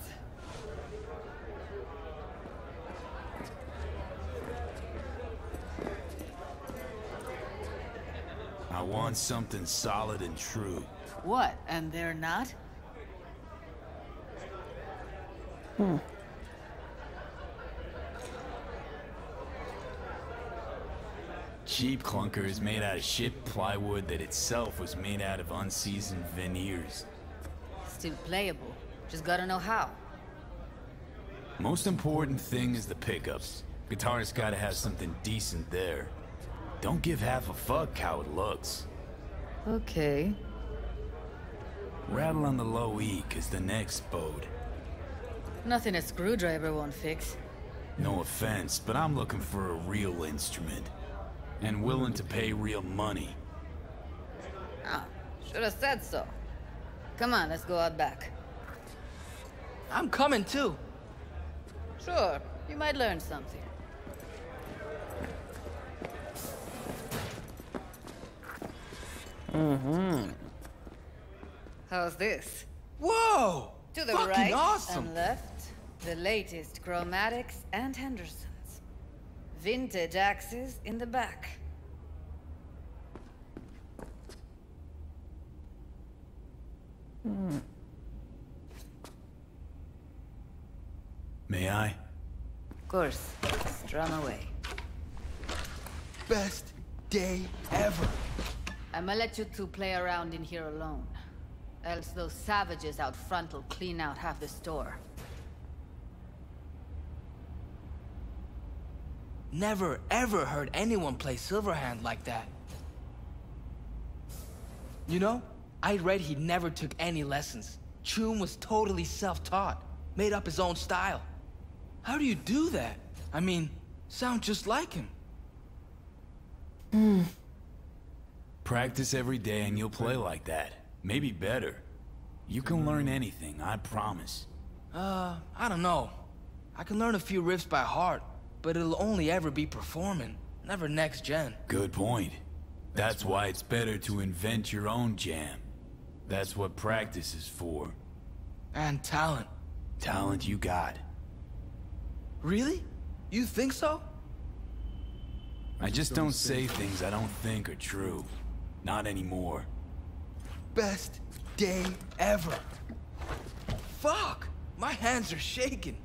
I want something solid and true. What? And they're not? Hmm. Cheap clunker is made out of shit plywood that itself was made out of unseasoned veneers. Still playable. Just gotta know how. Most important thing is the pickups. Guitarist gotta have something decent there. Don't give half a fuck how it looks. Okay. Rattle on the low E, cause the next bode. Nothing a screwdriver won't fix. No offense, but I'm looking for a real instrument. And willing to pay real money. Oh, should have said so. Come on, let's go out back. I'm coming too. Sure, you might learn something. Mm-hmm. How's this? Whoa! To the fucking right awesome. And left, the latest Chromatics and Henderson's. Vintage axes in the back. Mm. May I? Of course. Strum away. Best day ever. I'ma let you two play around in here alone. Else those savages out front will clean out half the store. Never ever heard anyone play Silverhand like that. You know, I read he never took any lessons. Chum was totally self-taught. Made up his own style. How do you do that? I mean, sound just like him. Mm. Practice every day and you'll play like that. Maybe better. You can learn anything, I promise. Uh, I don't know. I can learn a few riffs by heart, but it'll only ever be performing. Never next gen. Good point. That's why it's better to invent your own jam. That's what practice is for. And talent. Talent you got. Really? You think so? I just don't say things I don't think are true. Not anymore. Best day ever. Fuck! My hands are shaking.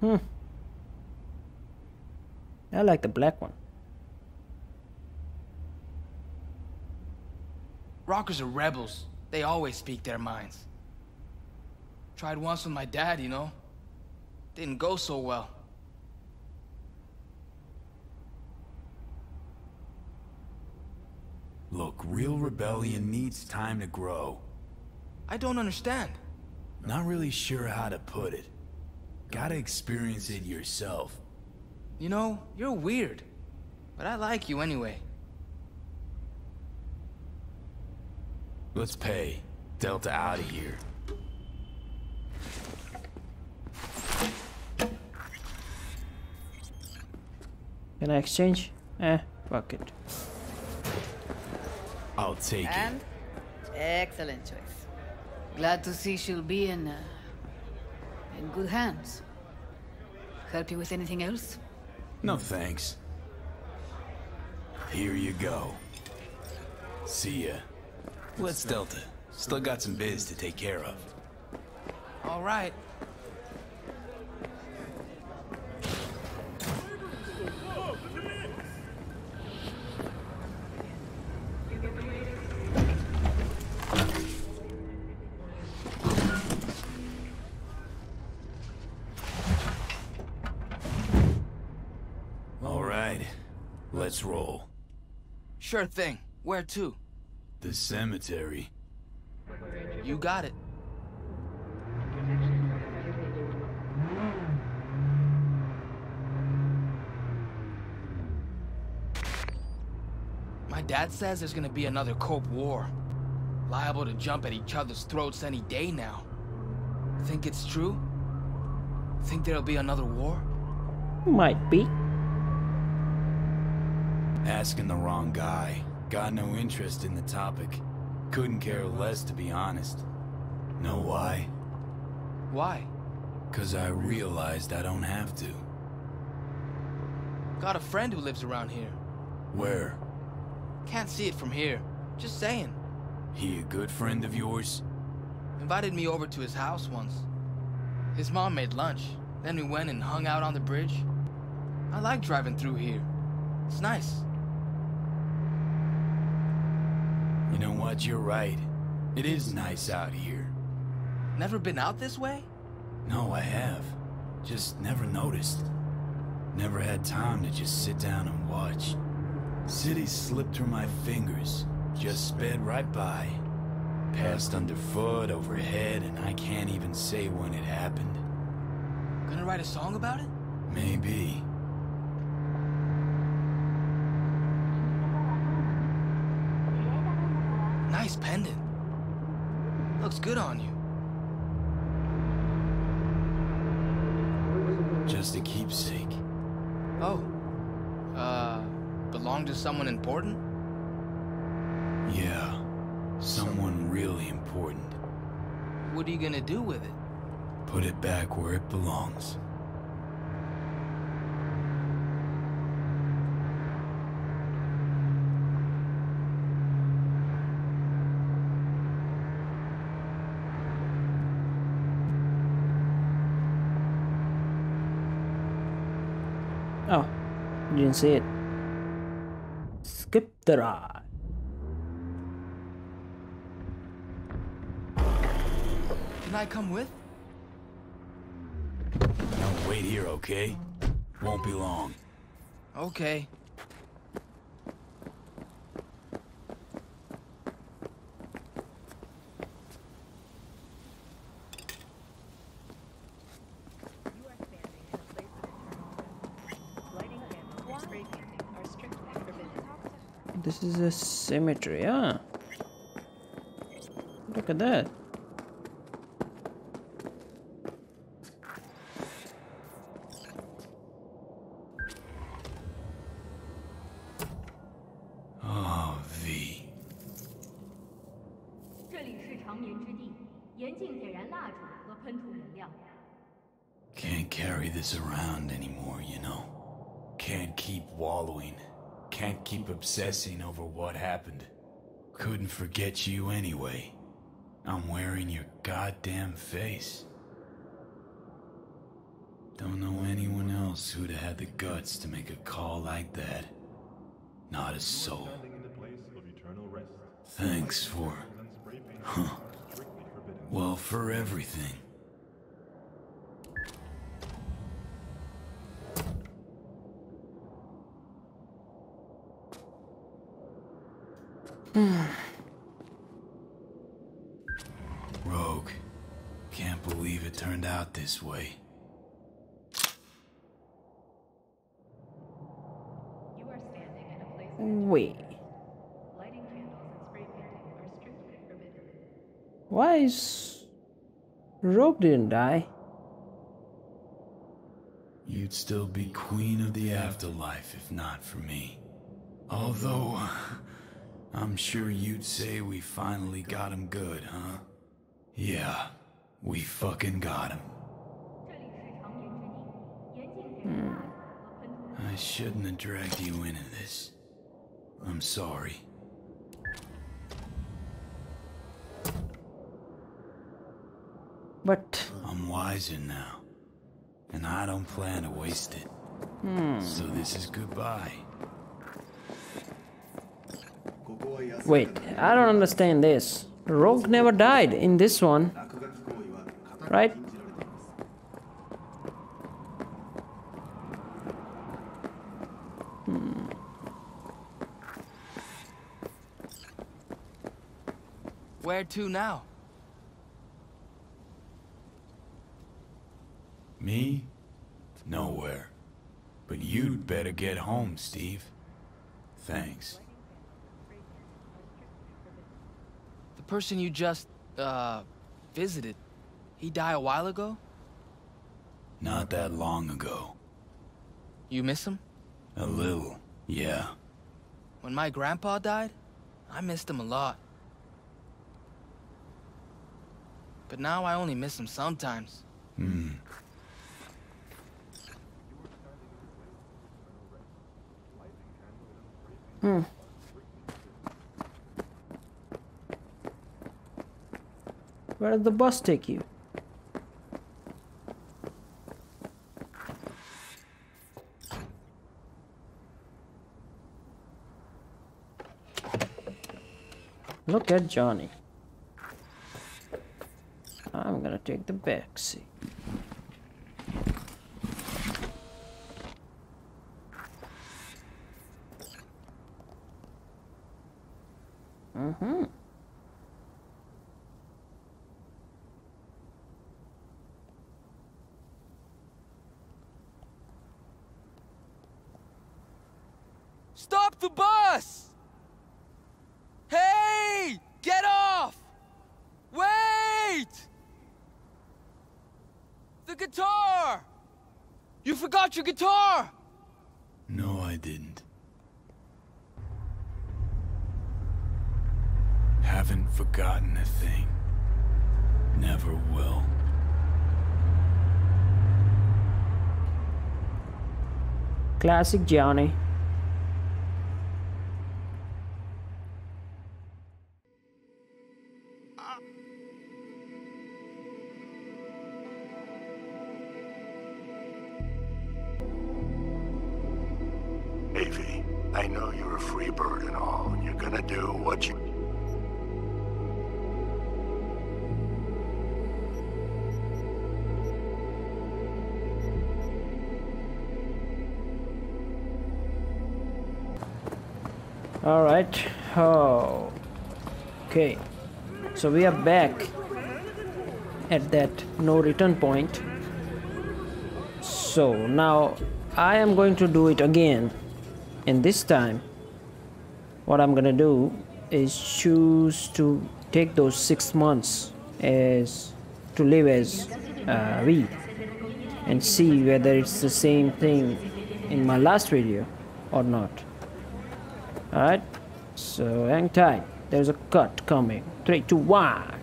Hmm. I like the black one. Rockers are rebels. They always speak their minds. Tried once with my dad, you know. Didn't go so well. Look, real rebellion needs time to grow. I don't understand. Not really sure how to put it. Gotta experience it yourself. You know, you're weird. But I like you anyway. Let's pay. Delta out of here. Can I exchange? Eh, fuck it. I'll take and it. Excellent choice. Glad to see she'll be in uh, in good hands. Help you with anything else? No thanks. Here you go. See ya. Let's Delta. Still got some biz to take care of. All right. All right. Let's roll. Sure thing. Where to? The cemetery. You got it. My dad says there's gonna be another Cope war. Liable to jump at each other's throats any day now. Think it's true? Think there'll be another war? Might be. Asking the wrong guy. Got no interest in the topic. Couldn't care less, to be honest. Know why? Why? Cause I realized I don't have to. Got a friend who lives around here. Where? Can't see it from here. Just saying. He a good friend of yours? Invited me over to his house once. His mom made lunch. Then we went and hung out on the bridge. I like driving through here. It's nice. You know what? You're right. It is nice out here. Never been out this way? No, I have. Just never noticed. Never had time to just sit down and watch. City slipped through my fingers. Just sped right by. Passed underfoot, overhead, and I can't even say when it happened. Gonna write a song about it? Maybe. Nice pendant. Looks good on you. Just a keepsake. Oh. Uh, belonged to someone important? Yeah. Someone really important. What are you gonna do with it? Put it back where it belongs. Oh, you didn't see it. Skip the ride. Can I come with? Now wait here, okay? Won't be long. Okay. This is a cemetery, huh? Look at that. Oh, V. Can't carry this around anymore, you know. Can't keep wallowing. Can't keep obsessing over what happened. Couldn't forget you anyway. I'm wearing your goddamn face. Don't know anyone else who'd have had the guts to make a call like that. Not a soul. Thanks for... Huh. Well, for everything. Rogue. Can't believe it turned out this way. You are standing in a place. Wait. Lighting candles and spray painting are strictly forbidden. Why is Rogue didn't die? You'd still be queen of the afterlife if not for me. Although I'm sure you'd say we finally got him good, huh? Yeah, we fucking got him. Mm. I shouldn't have dragged you into this. I'm sorry. But... I'm wiser now. And I don't plan to waste it. Mm. So this is goodbye. Wait, I don't understand this. Rogue never died in this one, right? Hmm. Where to now? Me? Nowhere. But you'd better get home, Steve. Thanks. The person you just, uh, visited, he died a while ago? Not that long ago. You miss him? A little, yeah. When my grandpa died, I missed him a lot. But now I only miss him sometimes. Hmm. Hmm. Where did the bus take you? Look at Johnny. I'm gonna take the back seat. Mm-hmm. Stop the bus! Hey! Get off! Wait! The guitar! You forgot your guitar! No, I didn't. Haven't forgotten a thing. Never will. Classic Johnny. Okay, so we are back at that no return point. So now I am going to do it again, and this time what I'm gonna do is choose to take those six months as to live as uh, V and see whether it's the same thing in my last video or not. Alright, so hang tight. There's a cut coming. Three, two, one.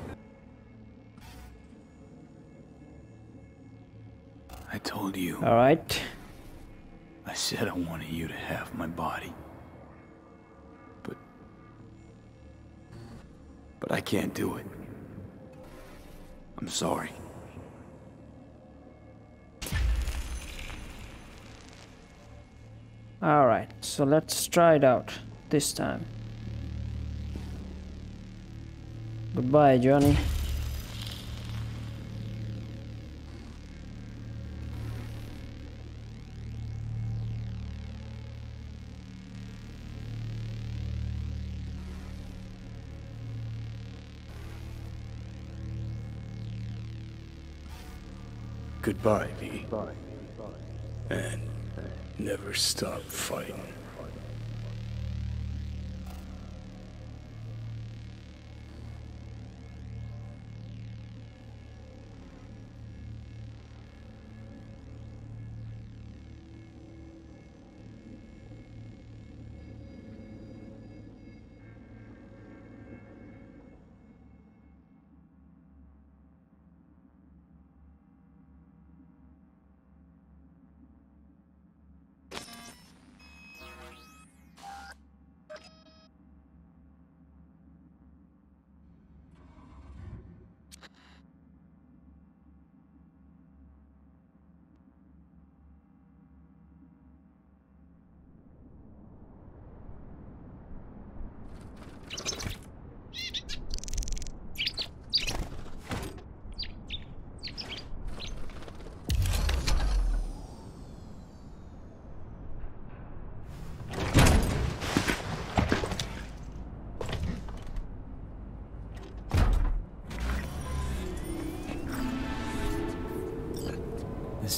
I told you. All right. I said I wanted you to have my body. But... But I can't do it. I'm sorry. All right. So let's try it out this time. Goodbye, Johnny. Goodbye, V. And never stop fighting.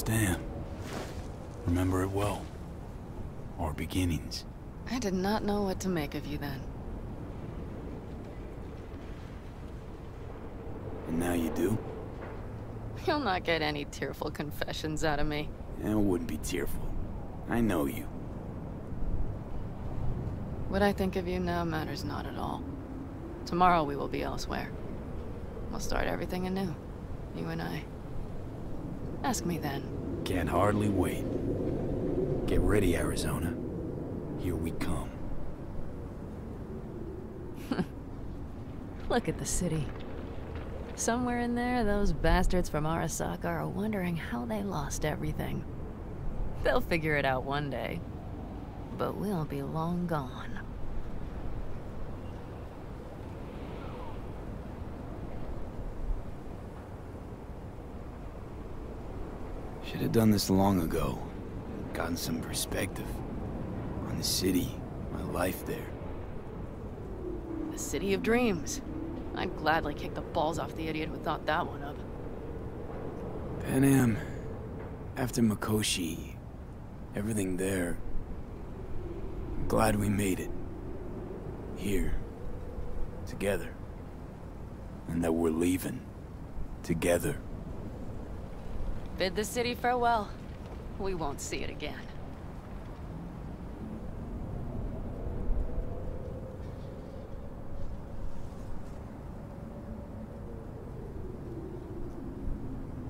Damn. Remember it well. Our beginnings. I did not know what to make of you then. And now you do? You'll not get any tearful confessions out of me. Yeah, it wouldn't be tearful. I know you. What I think of you now matters not at all. Tomorrow we will be elsewhere. We'll start everything anew. You and I. Ask me then. Can't hardly wait. Get ready, Arizona. Here we come. Look at the city. Somewhere in there, those bastards from Arasaka are wondering how they lost everything. They'll figure it out one day. But we'll be long gone. Should have done this long ago. Gotten some perspective. On the city, my life there. The city of dreams. I'd gladly kick the balls off the idiot who thought that one up. Panam. After Mikoshi. Everything there. I'm glad we made it. Here. Together. And that we're leaving. Together. Bid the city farewell. We won't see it again.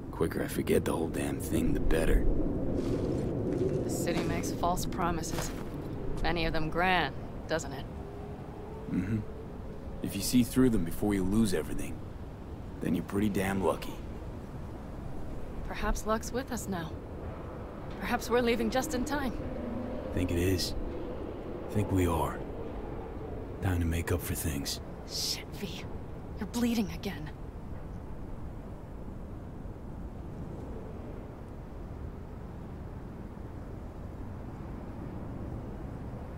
The quicker I forget the whole damn thing, the better. The city makes false promises. Many of them grand, doesn't it? Mm-hmm. If you see through them before you lose everything, then you're pretty damn lucky. Perhaps luck's with us now. Perhaps we're leaving just in time. Think it is. Think we are. Time to make up for things. Shit, V. You're bleeding again.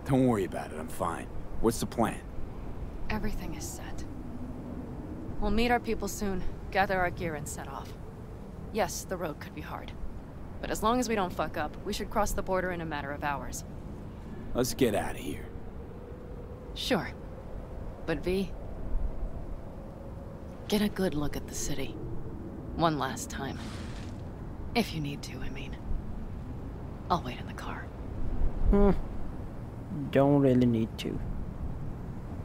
Don't worry about it, I'm fine. What's the plan? Everything is set. We'll meet our people soon, gather our gear and set off. Yes, the road could be hard. But as long as we don't fuck up, we should cross the border in a matter of hours. Let's get out of here. Sure. But V, get a good look at the city. One last time. If you need to, I mean. I'll wait in the car. Hmm. Don't really need to.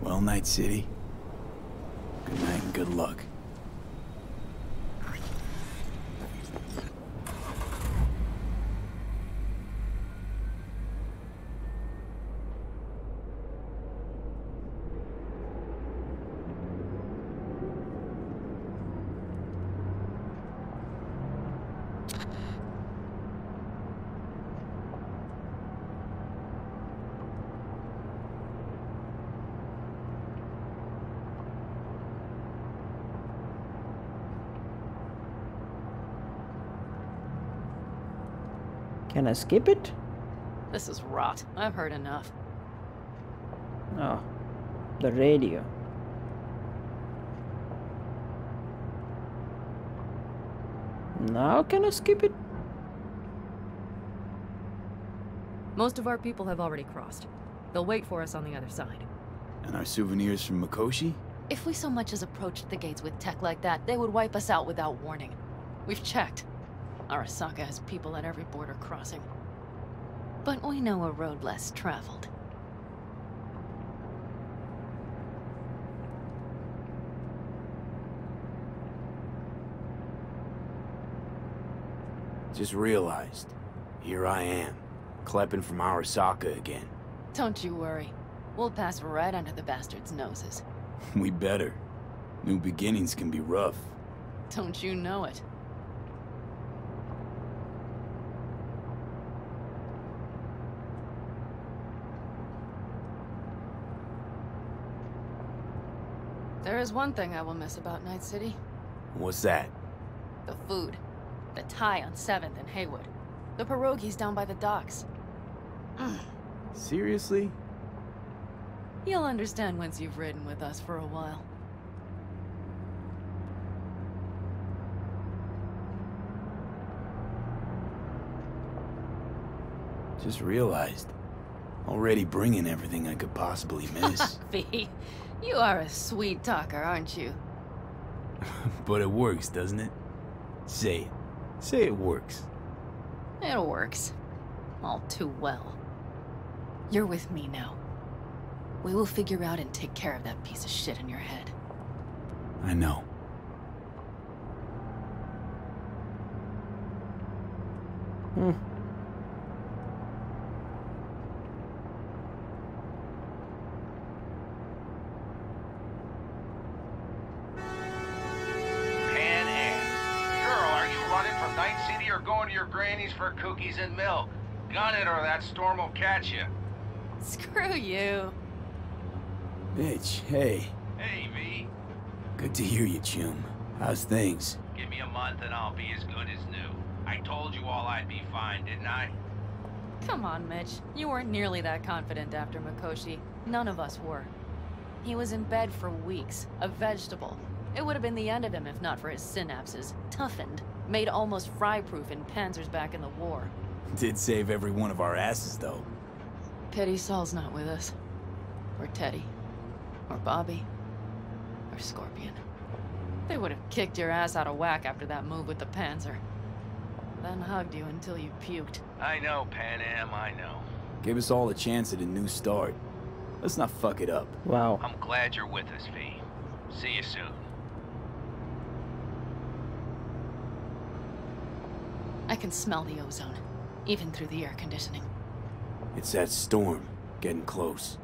Well, Night City. Good night and good luck. Can I skip it? This is rot. I've heard enough. Oh, the radio. Now can I skip it? Most of our people have already crossed. They'll wait for us on the other side. And our souvenirs from Mikoshi? If we so much as approached the gates with tech like that, they would wipe us out without warning. We've checked. Arasaka has people at every border crossing. But we know a road less traveled. Just realized, here I am, clepping from Arasaka again. Don't you worry. We'll pass right under the bastards' noses. We better. New beginnings can be rough. Don't you know it? There is one thing I will miss about Night City. What's that? The food. The Thai on seventh and Haywood. The pierogies down by the docks. Mm. Seriously? You'll understand once you've ridden with us for a while. Just realized. Already bringing everything I could possibly miss. V, you are a sweet talker, aren't you? But it works, doesn't it? Say it. Say it works. It works. All too well. You're with me now. We will figure out and take care of that piece of shit in your head. I know. Hmm. For cookies and milk. Gun it or that storm will catch you. Screw you. Bitch, hey. Hey, V. Good to hear you, chum. How's things? Give me a month and I'll be as good as new. I told you all I'd be fine, didn't I? Come on, Mitch. You weren't nearly that confident after Mikoshi. None of us were. He was in bed for weeks, a vegetable. It would have been the end of him if not for his synapses. Toughened, made almost fry-proof in panzers back in the war. Did save every one of our asses, though. Pity Saul's not with us. Or Teddy. Or Bobby. Or Scorpion. They would have kicked your ass out of whack after that move with the panzer. Then hugged you until you puked. I know, Pan Am, I know. Give us all a chance at a new start. Let's not fuck it up. Wow. I'm glad you're with us, V. See you soon. I can smell the ozone, even through the air conditioning. It's that storm, getting close.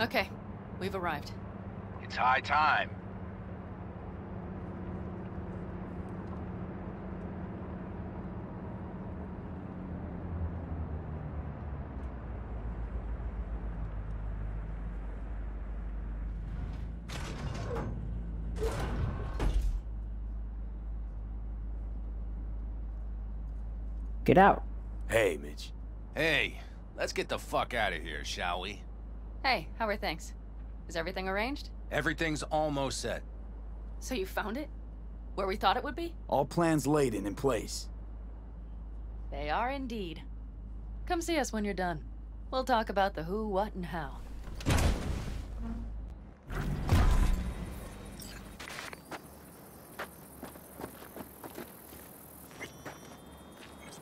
Okay, we've arrived. It's high time. Get out. Hey, Mitch. Hey, let's get the fuck out of here, shall we? Hey, how are things? Is everything arranged? Everything's almost set. So you found it? Where we thought it would be? All plans laid and in place. They are indeed. Come see us when you're done. We'll talk about the who, what, and how.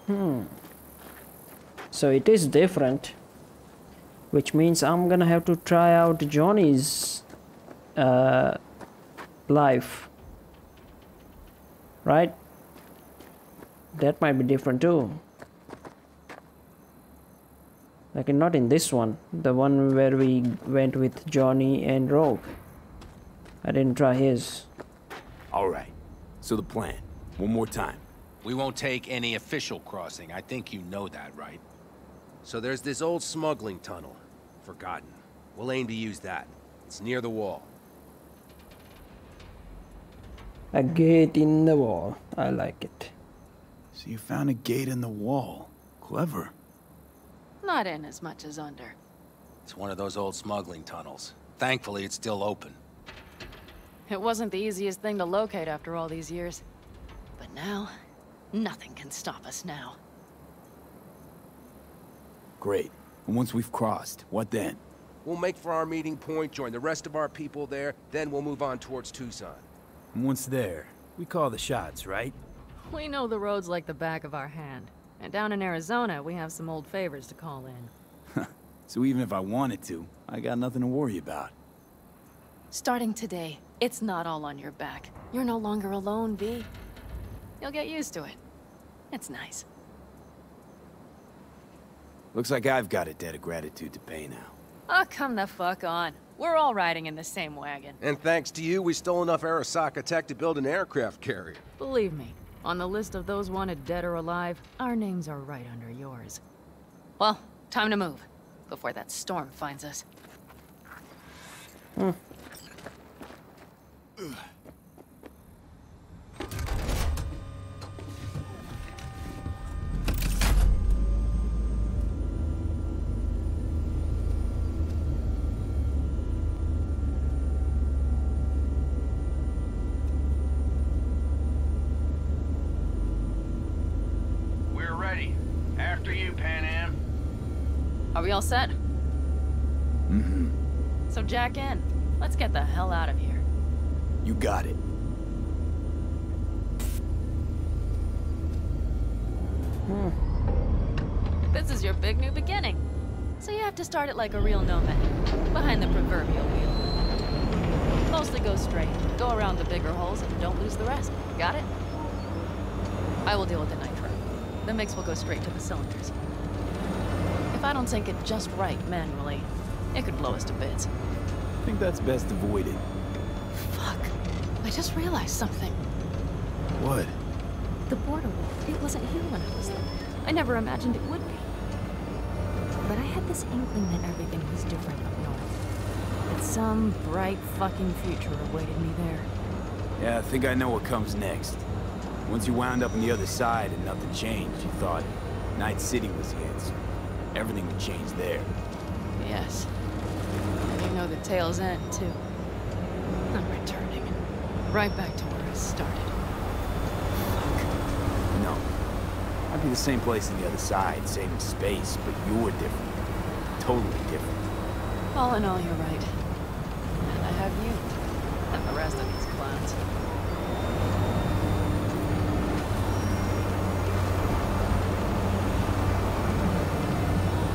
Hmm. So it is different. Which means I'm gonna have to try out Johnny's uh, life, right? That might be different too. Like not in this one, the one where we went with Johnny and Rogue. I didn't try his. All right, so the plan, one more time. We won't take any official crossing. I think you know that, right? So there's this old smuggling tunnel. Forgotten. We'll aim to use that. It's near the wall. A gate in the wall. I like it. So you found a gate in the wall. Clever. Not in as much as under. It's one of those old smuggling tunnels. Thankfully, it's still open. It wasn't the easiest thing to locate after all these years. But now, nothing can stop us now. Great. And once we've crossed, what then? We'll make for our meeting point, join the rest of our people there, then we'll move on towards Tucson. And once there, we call the shots, right? We know the roads like the back of our hand. And down in Arizona, we have some old favors to call in. So even if I wanted to, I got nothing to worry about. Starting today, it's not all on your back. You're no longer alone, V. You'll get used to it. It's nice. Looks like I've got a debt of gratitude to pay now. Oh, come the fuck on. We're all riding in the same wagon. And thanks to you, we stole enough Arasaka tech to build an aircraft carrier. Believe me, on the list of those wanted dead or alive, our names are right under yours. Well, time to move, before that storm finds us. Hmm. Are we all set? Mm-hmm. So jack in. Let's get the hell out of here. You got it. Hmm. This is your big new beginning. So you have to start it like a real nomad. Behind the proverbial wheel. Mostly go straight. Go around the bigger holes and don't lose the rest. Got it? I will deal with the nitro. The mix will go straight to the cylinders. If I don't sync it just right manually, it could blow us to bits. I think that's best avoided. I just realized something. What? The border wall. It wasn't here when I was there. I never imagined it would be. But I had this inkling that everything was different up north. That some bright fucking future awaited me there. Yeah, I think I know what comes next. Once you wound up on the other side and nothing changed, you thought Night City was the answer. Everything would change there. Yes. And you know the tale's end, too. I'm returning. Right back to where I started. Fuck. No. I'd be the same place on the other side, same space, but you were different. Totally different. All in all, you're right. And I have you. And the rest of these clowns.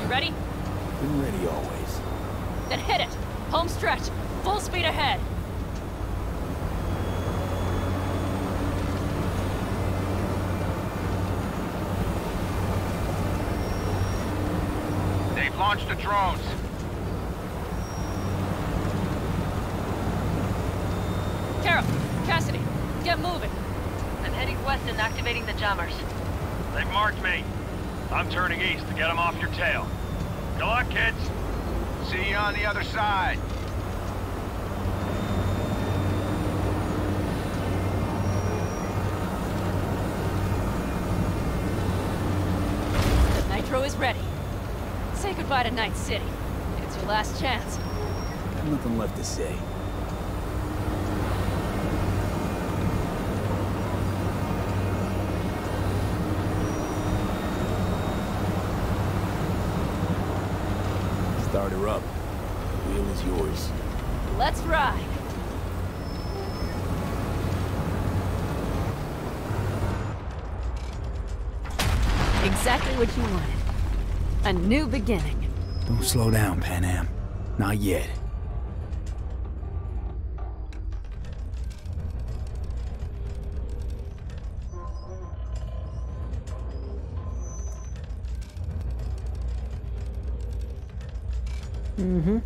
Ready? Been ready always. Then hit it! Home stretch! Full speed ahead! They've launched the drones. Tara, Cassidy, get moving. I'm heading west and activating the jammers. They've marked me. I'm turning east to get them off your tail. Good luck, kids. See you on the other side. The Nitro is ready. Say goodbye to Night City. It's your last chance. I've nothing left to say. Start her up. The wheel is yours. Let's ride. Exactly what you wanted. A new beginning. Don't slow down, Panam. Not yet. Mm-hmm.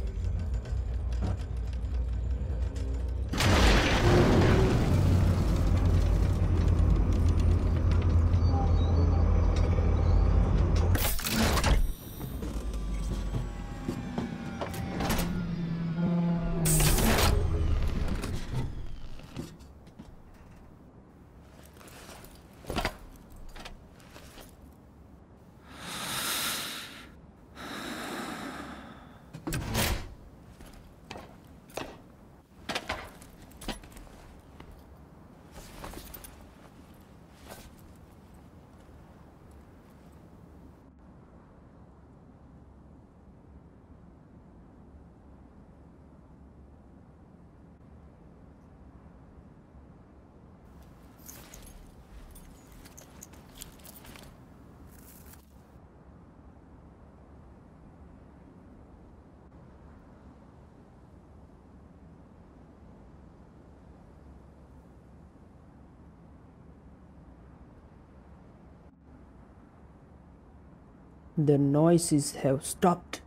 The noises have stopped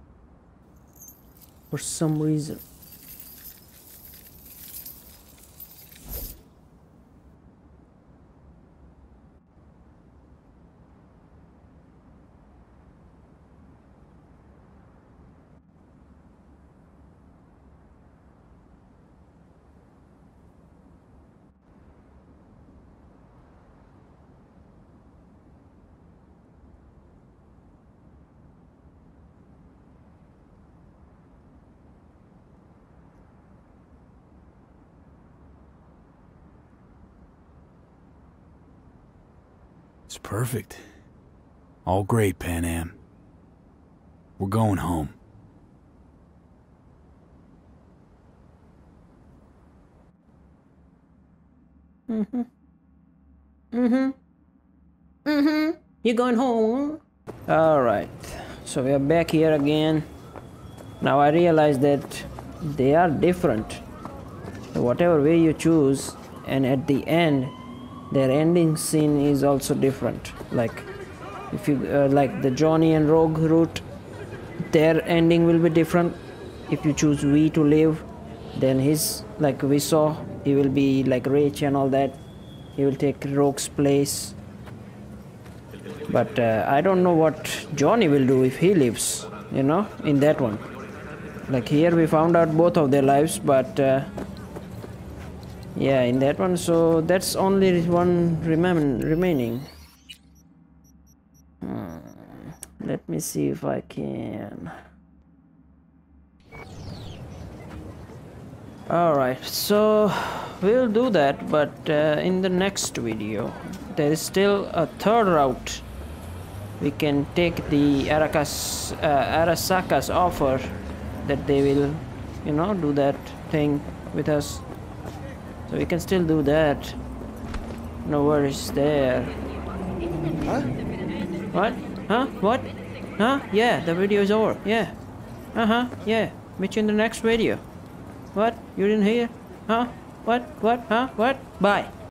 for some reason. Perfect. All great, Pan Am. We're going home. Mm-hmm. Mm-hmm. Mm-hmm. You're going home. Alright. So we are back here again. Now I realize that they are different. Whatever way you choose, and at the end, their ending scene is also different. Like if you uh, like the Johnny and Rogue route, their ending will be different. If you choose V to live, then his, like we saw He will be like rich and all that. He will take Rogue's place. But uh, I don't know what Johnny will do if he lives, you know, in that one. Like here we found out both of their lives, but uh, yeah, in that one. So that's only one rem remaining. Hmm. Let me see if I can. Alright, so we'll do that, but uh, in the next video. There is still a third route. We can take the Arakas, uh, Arasaka's offer that they will, you know, do that thing with us. So we can still do that. No worries there. Huh? What? Huh? What? Huh? Yeah, the video is over. Yeah. Uh-huh. Yeah. Meet you in the next video. What? You didn't hear? Huh? What? What? Huh? What? Bye.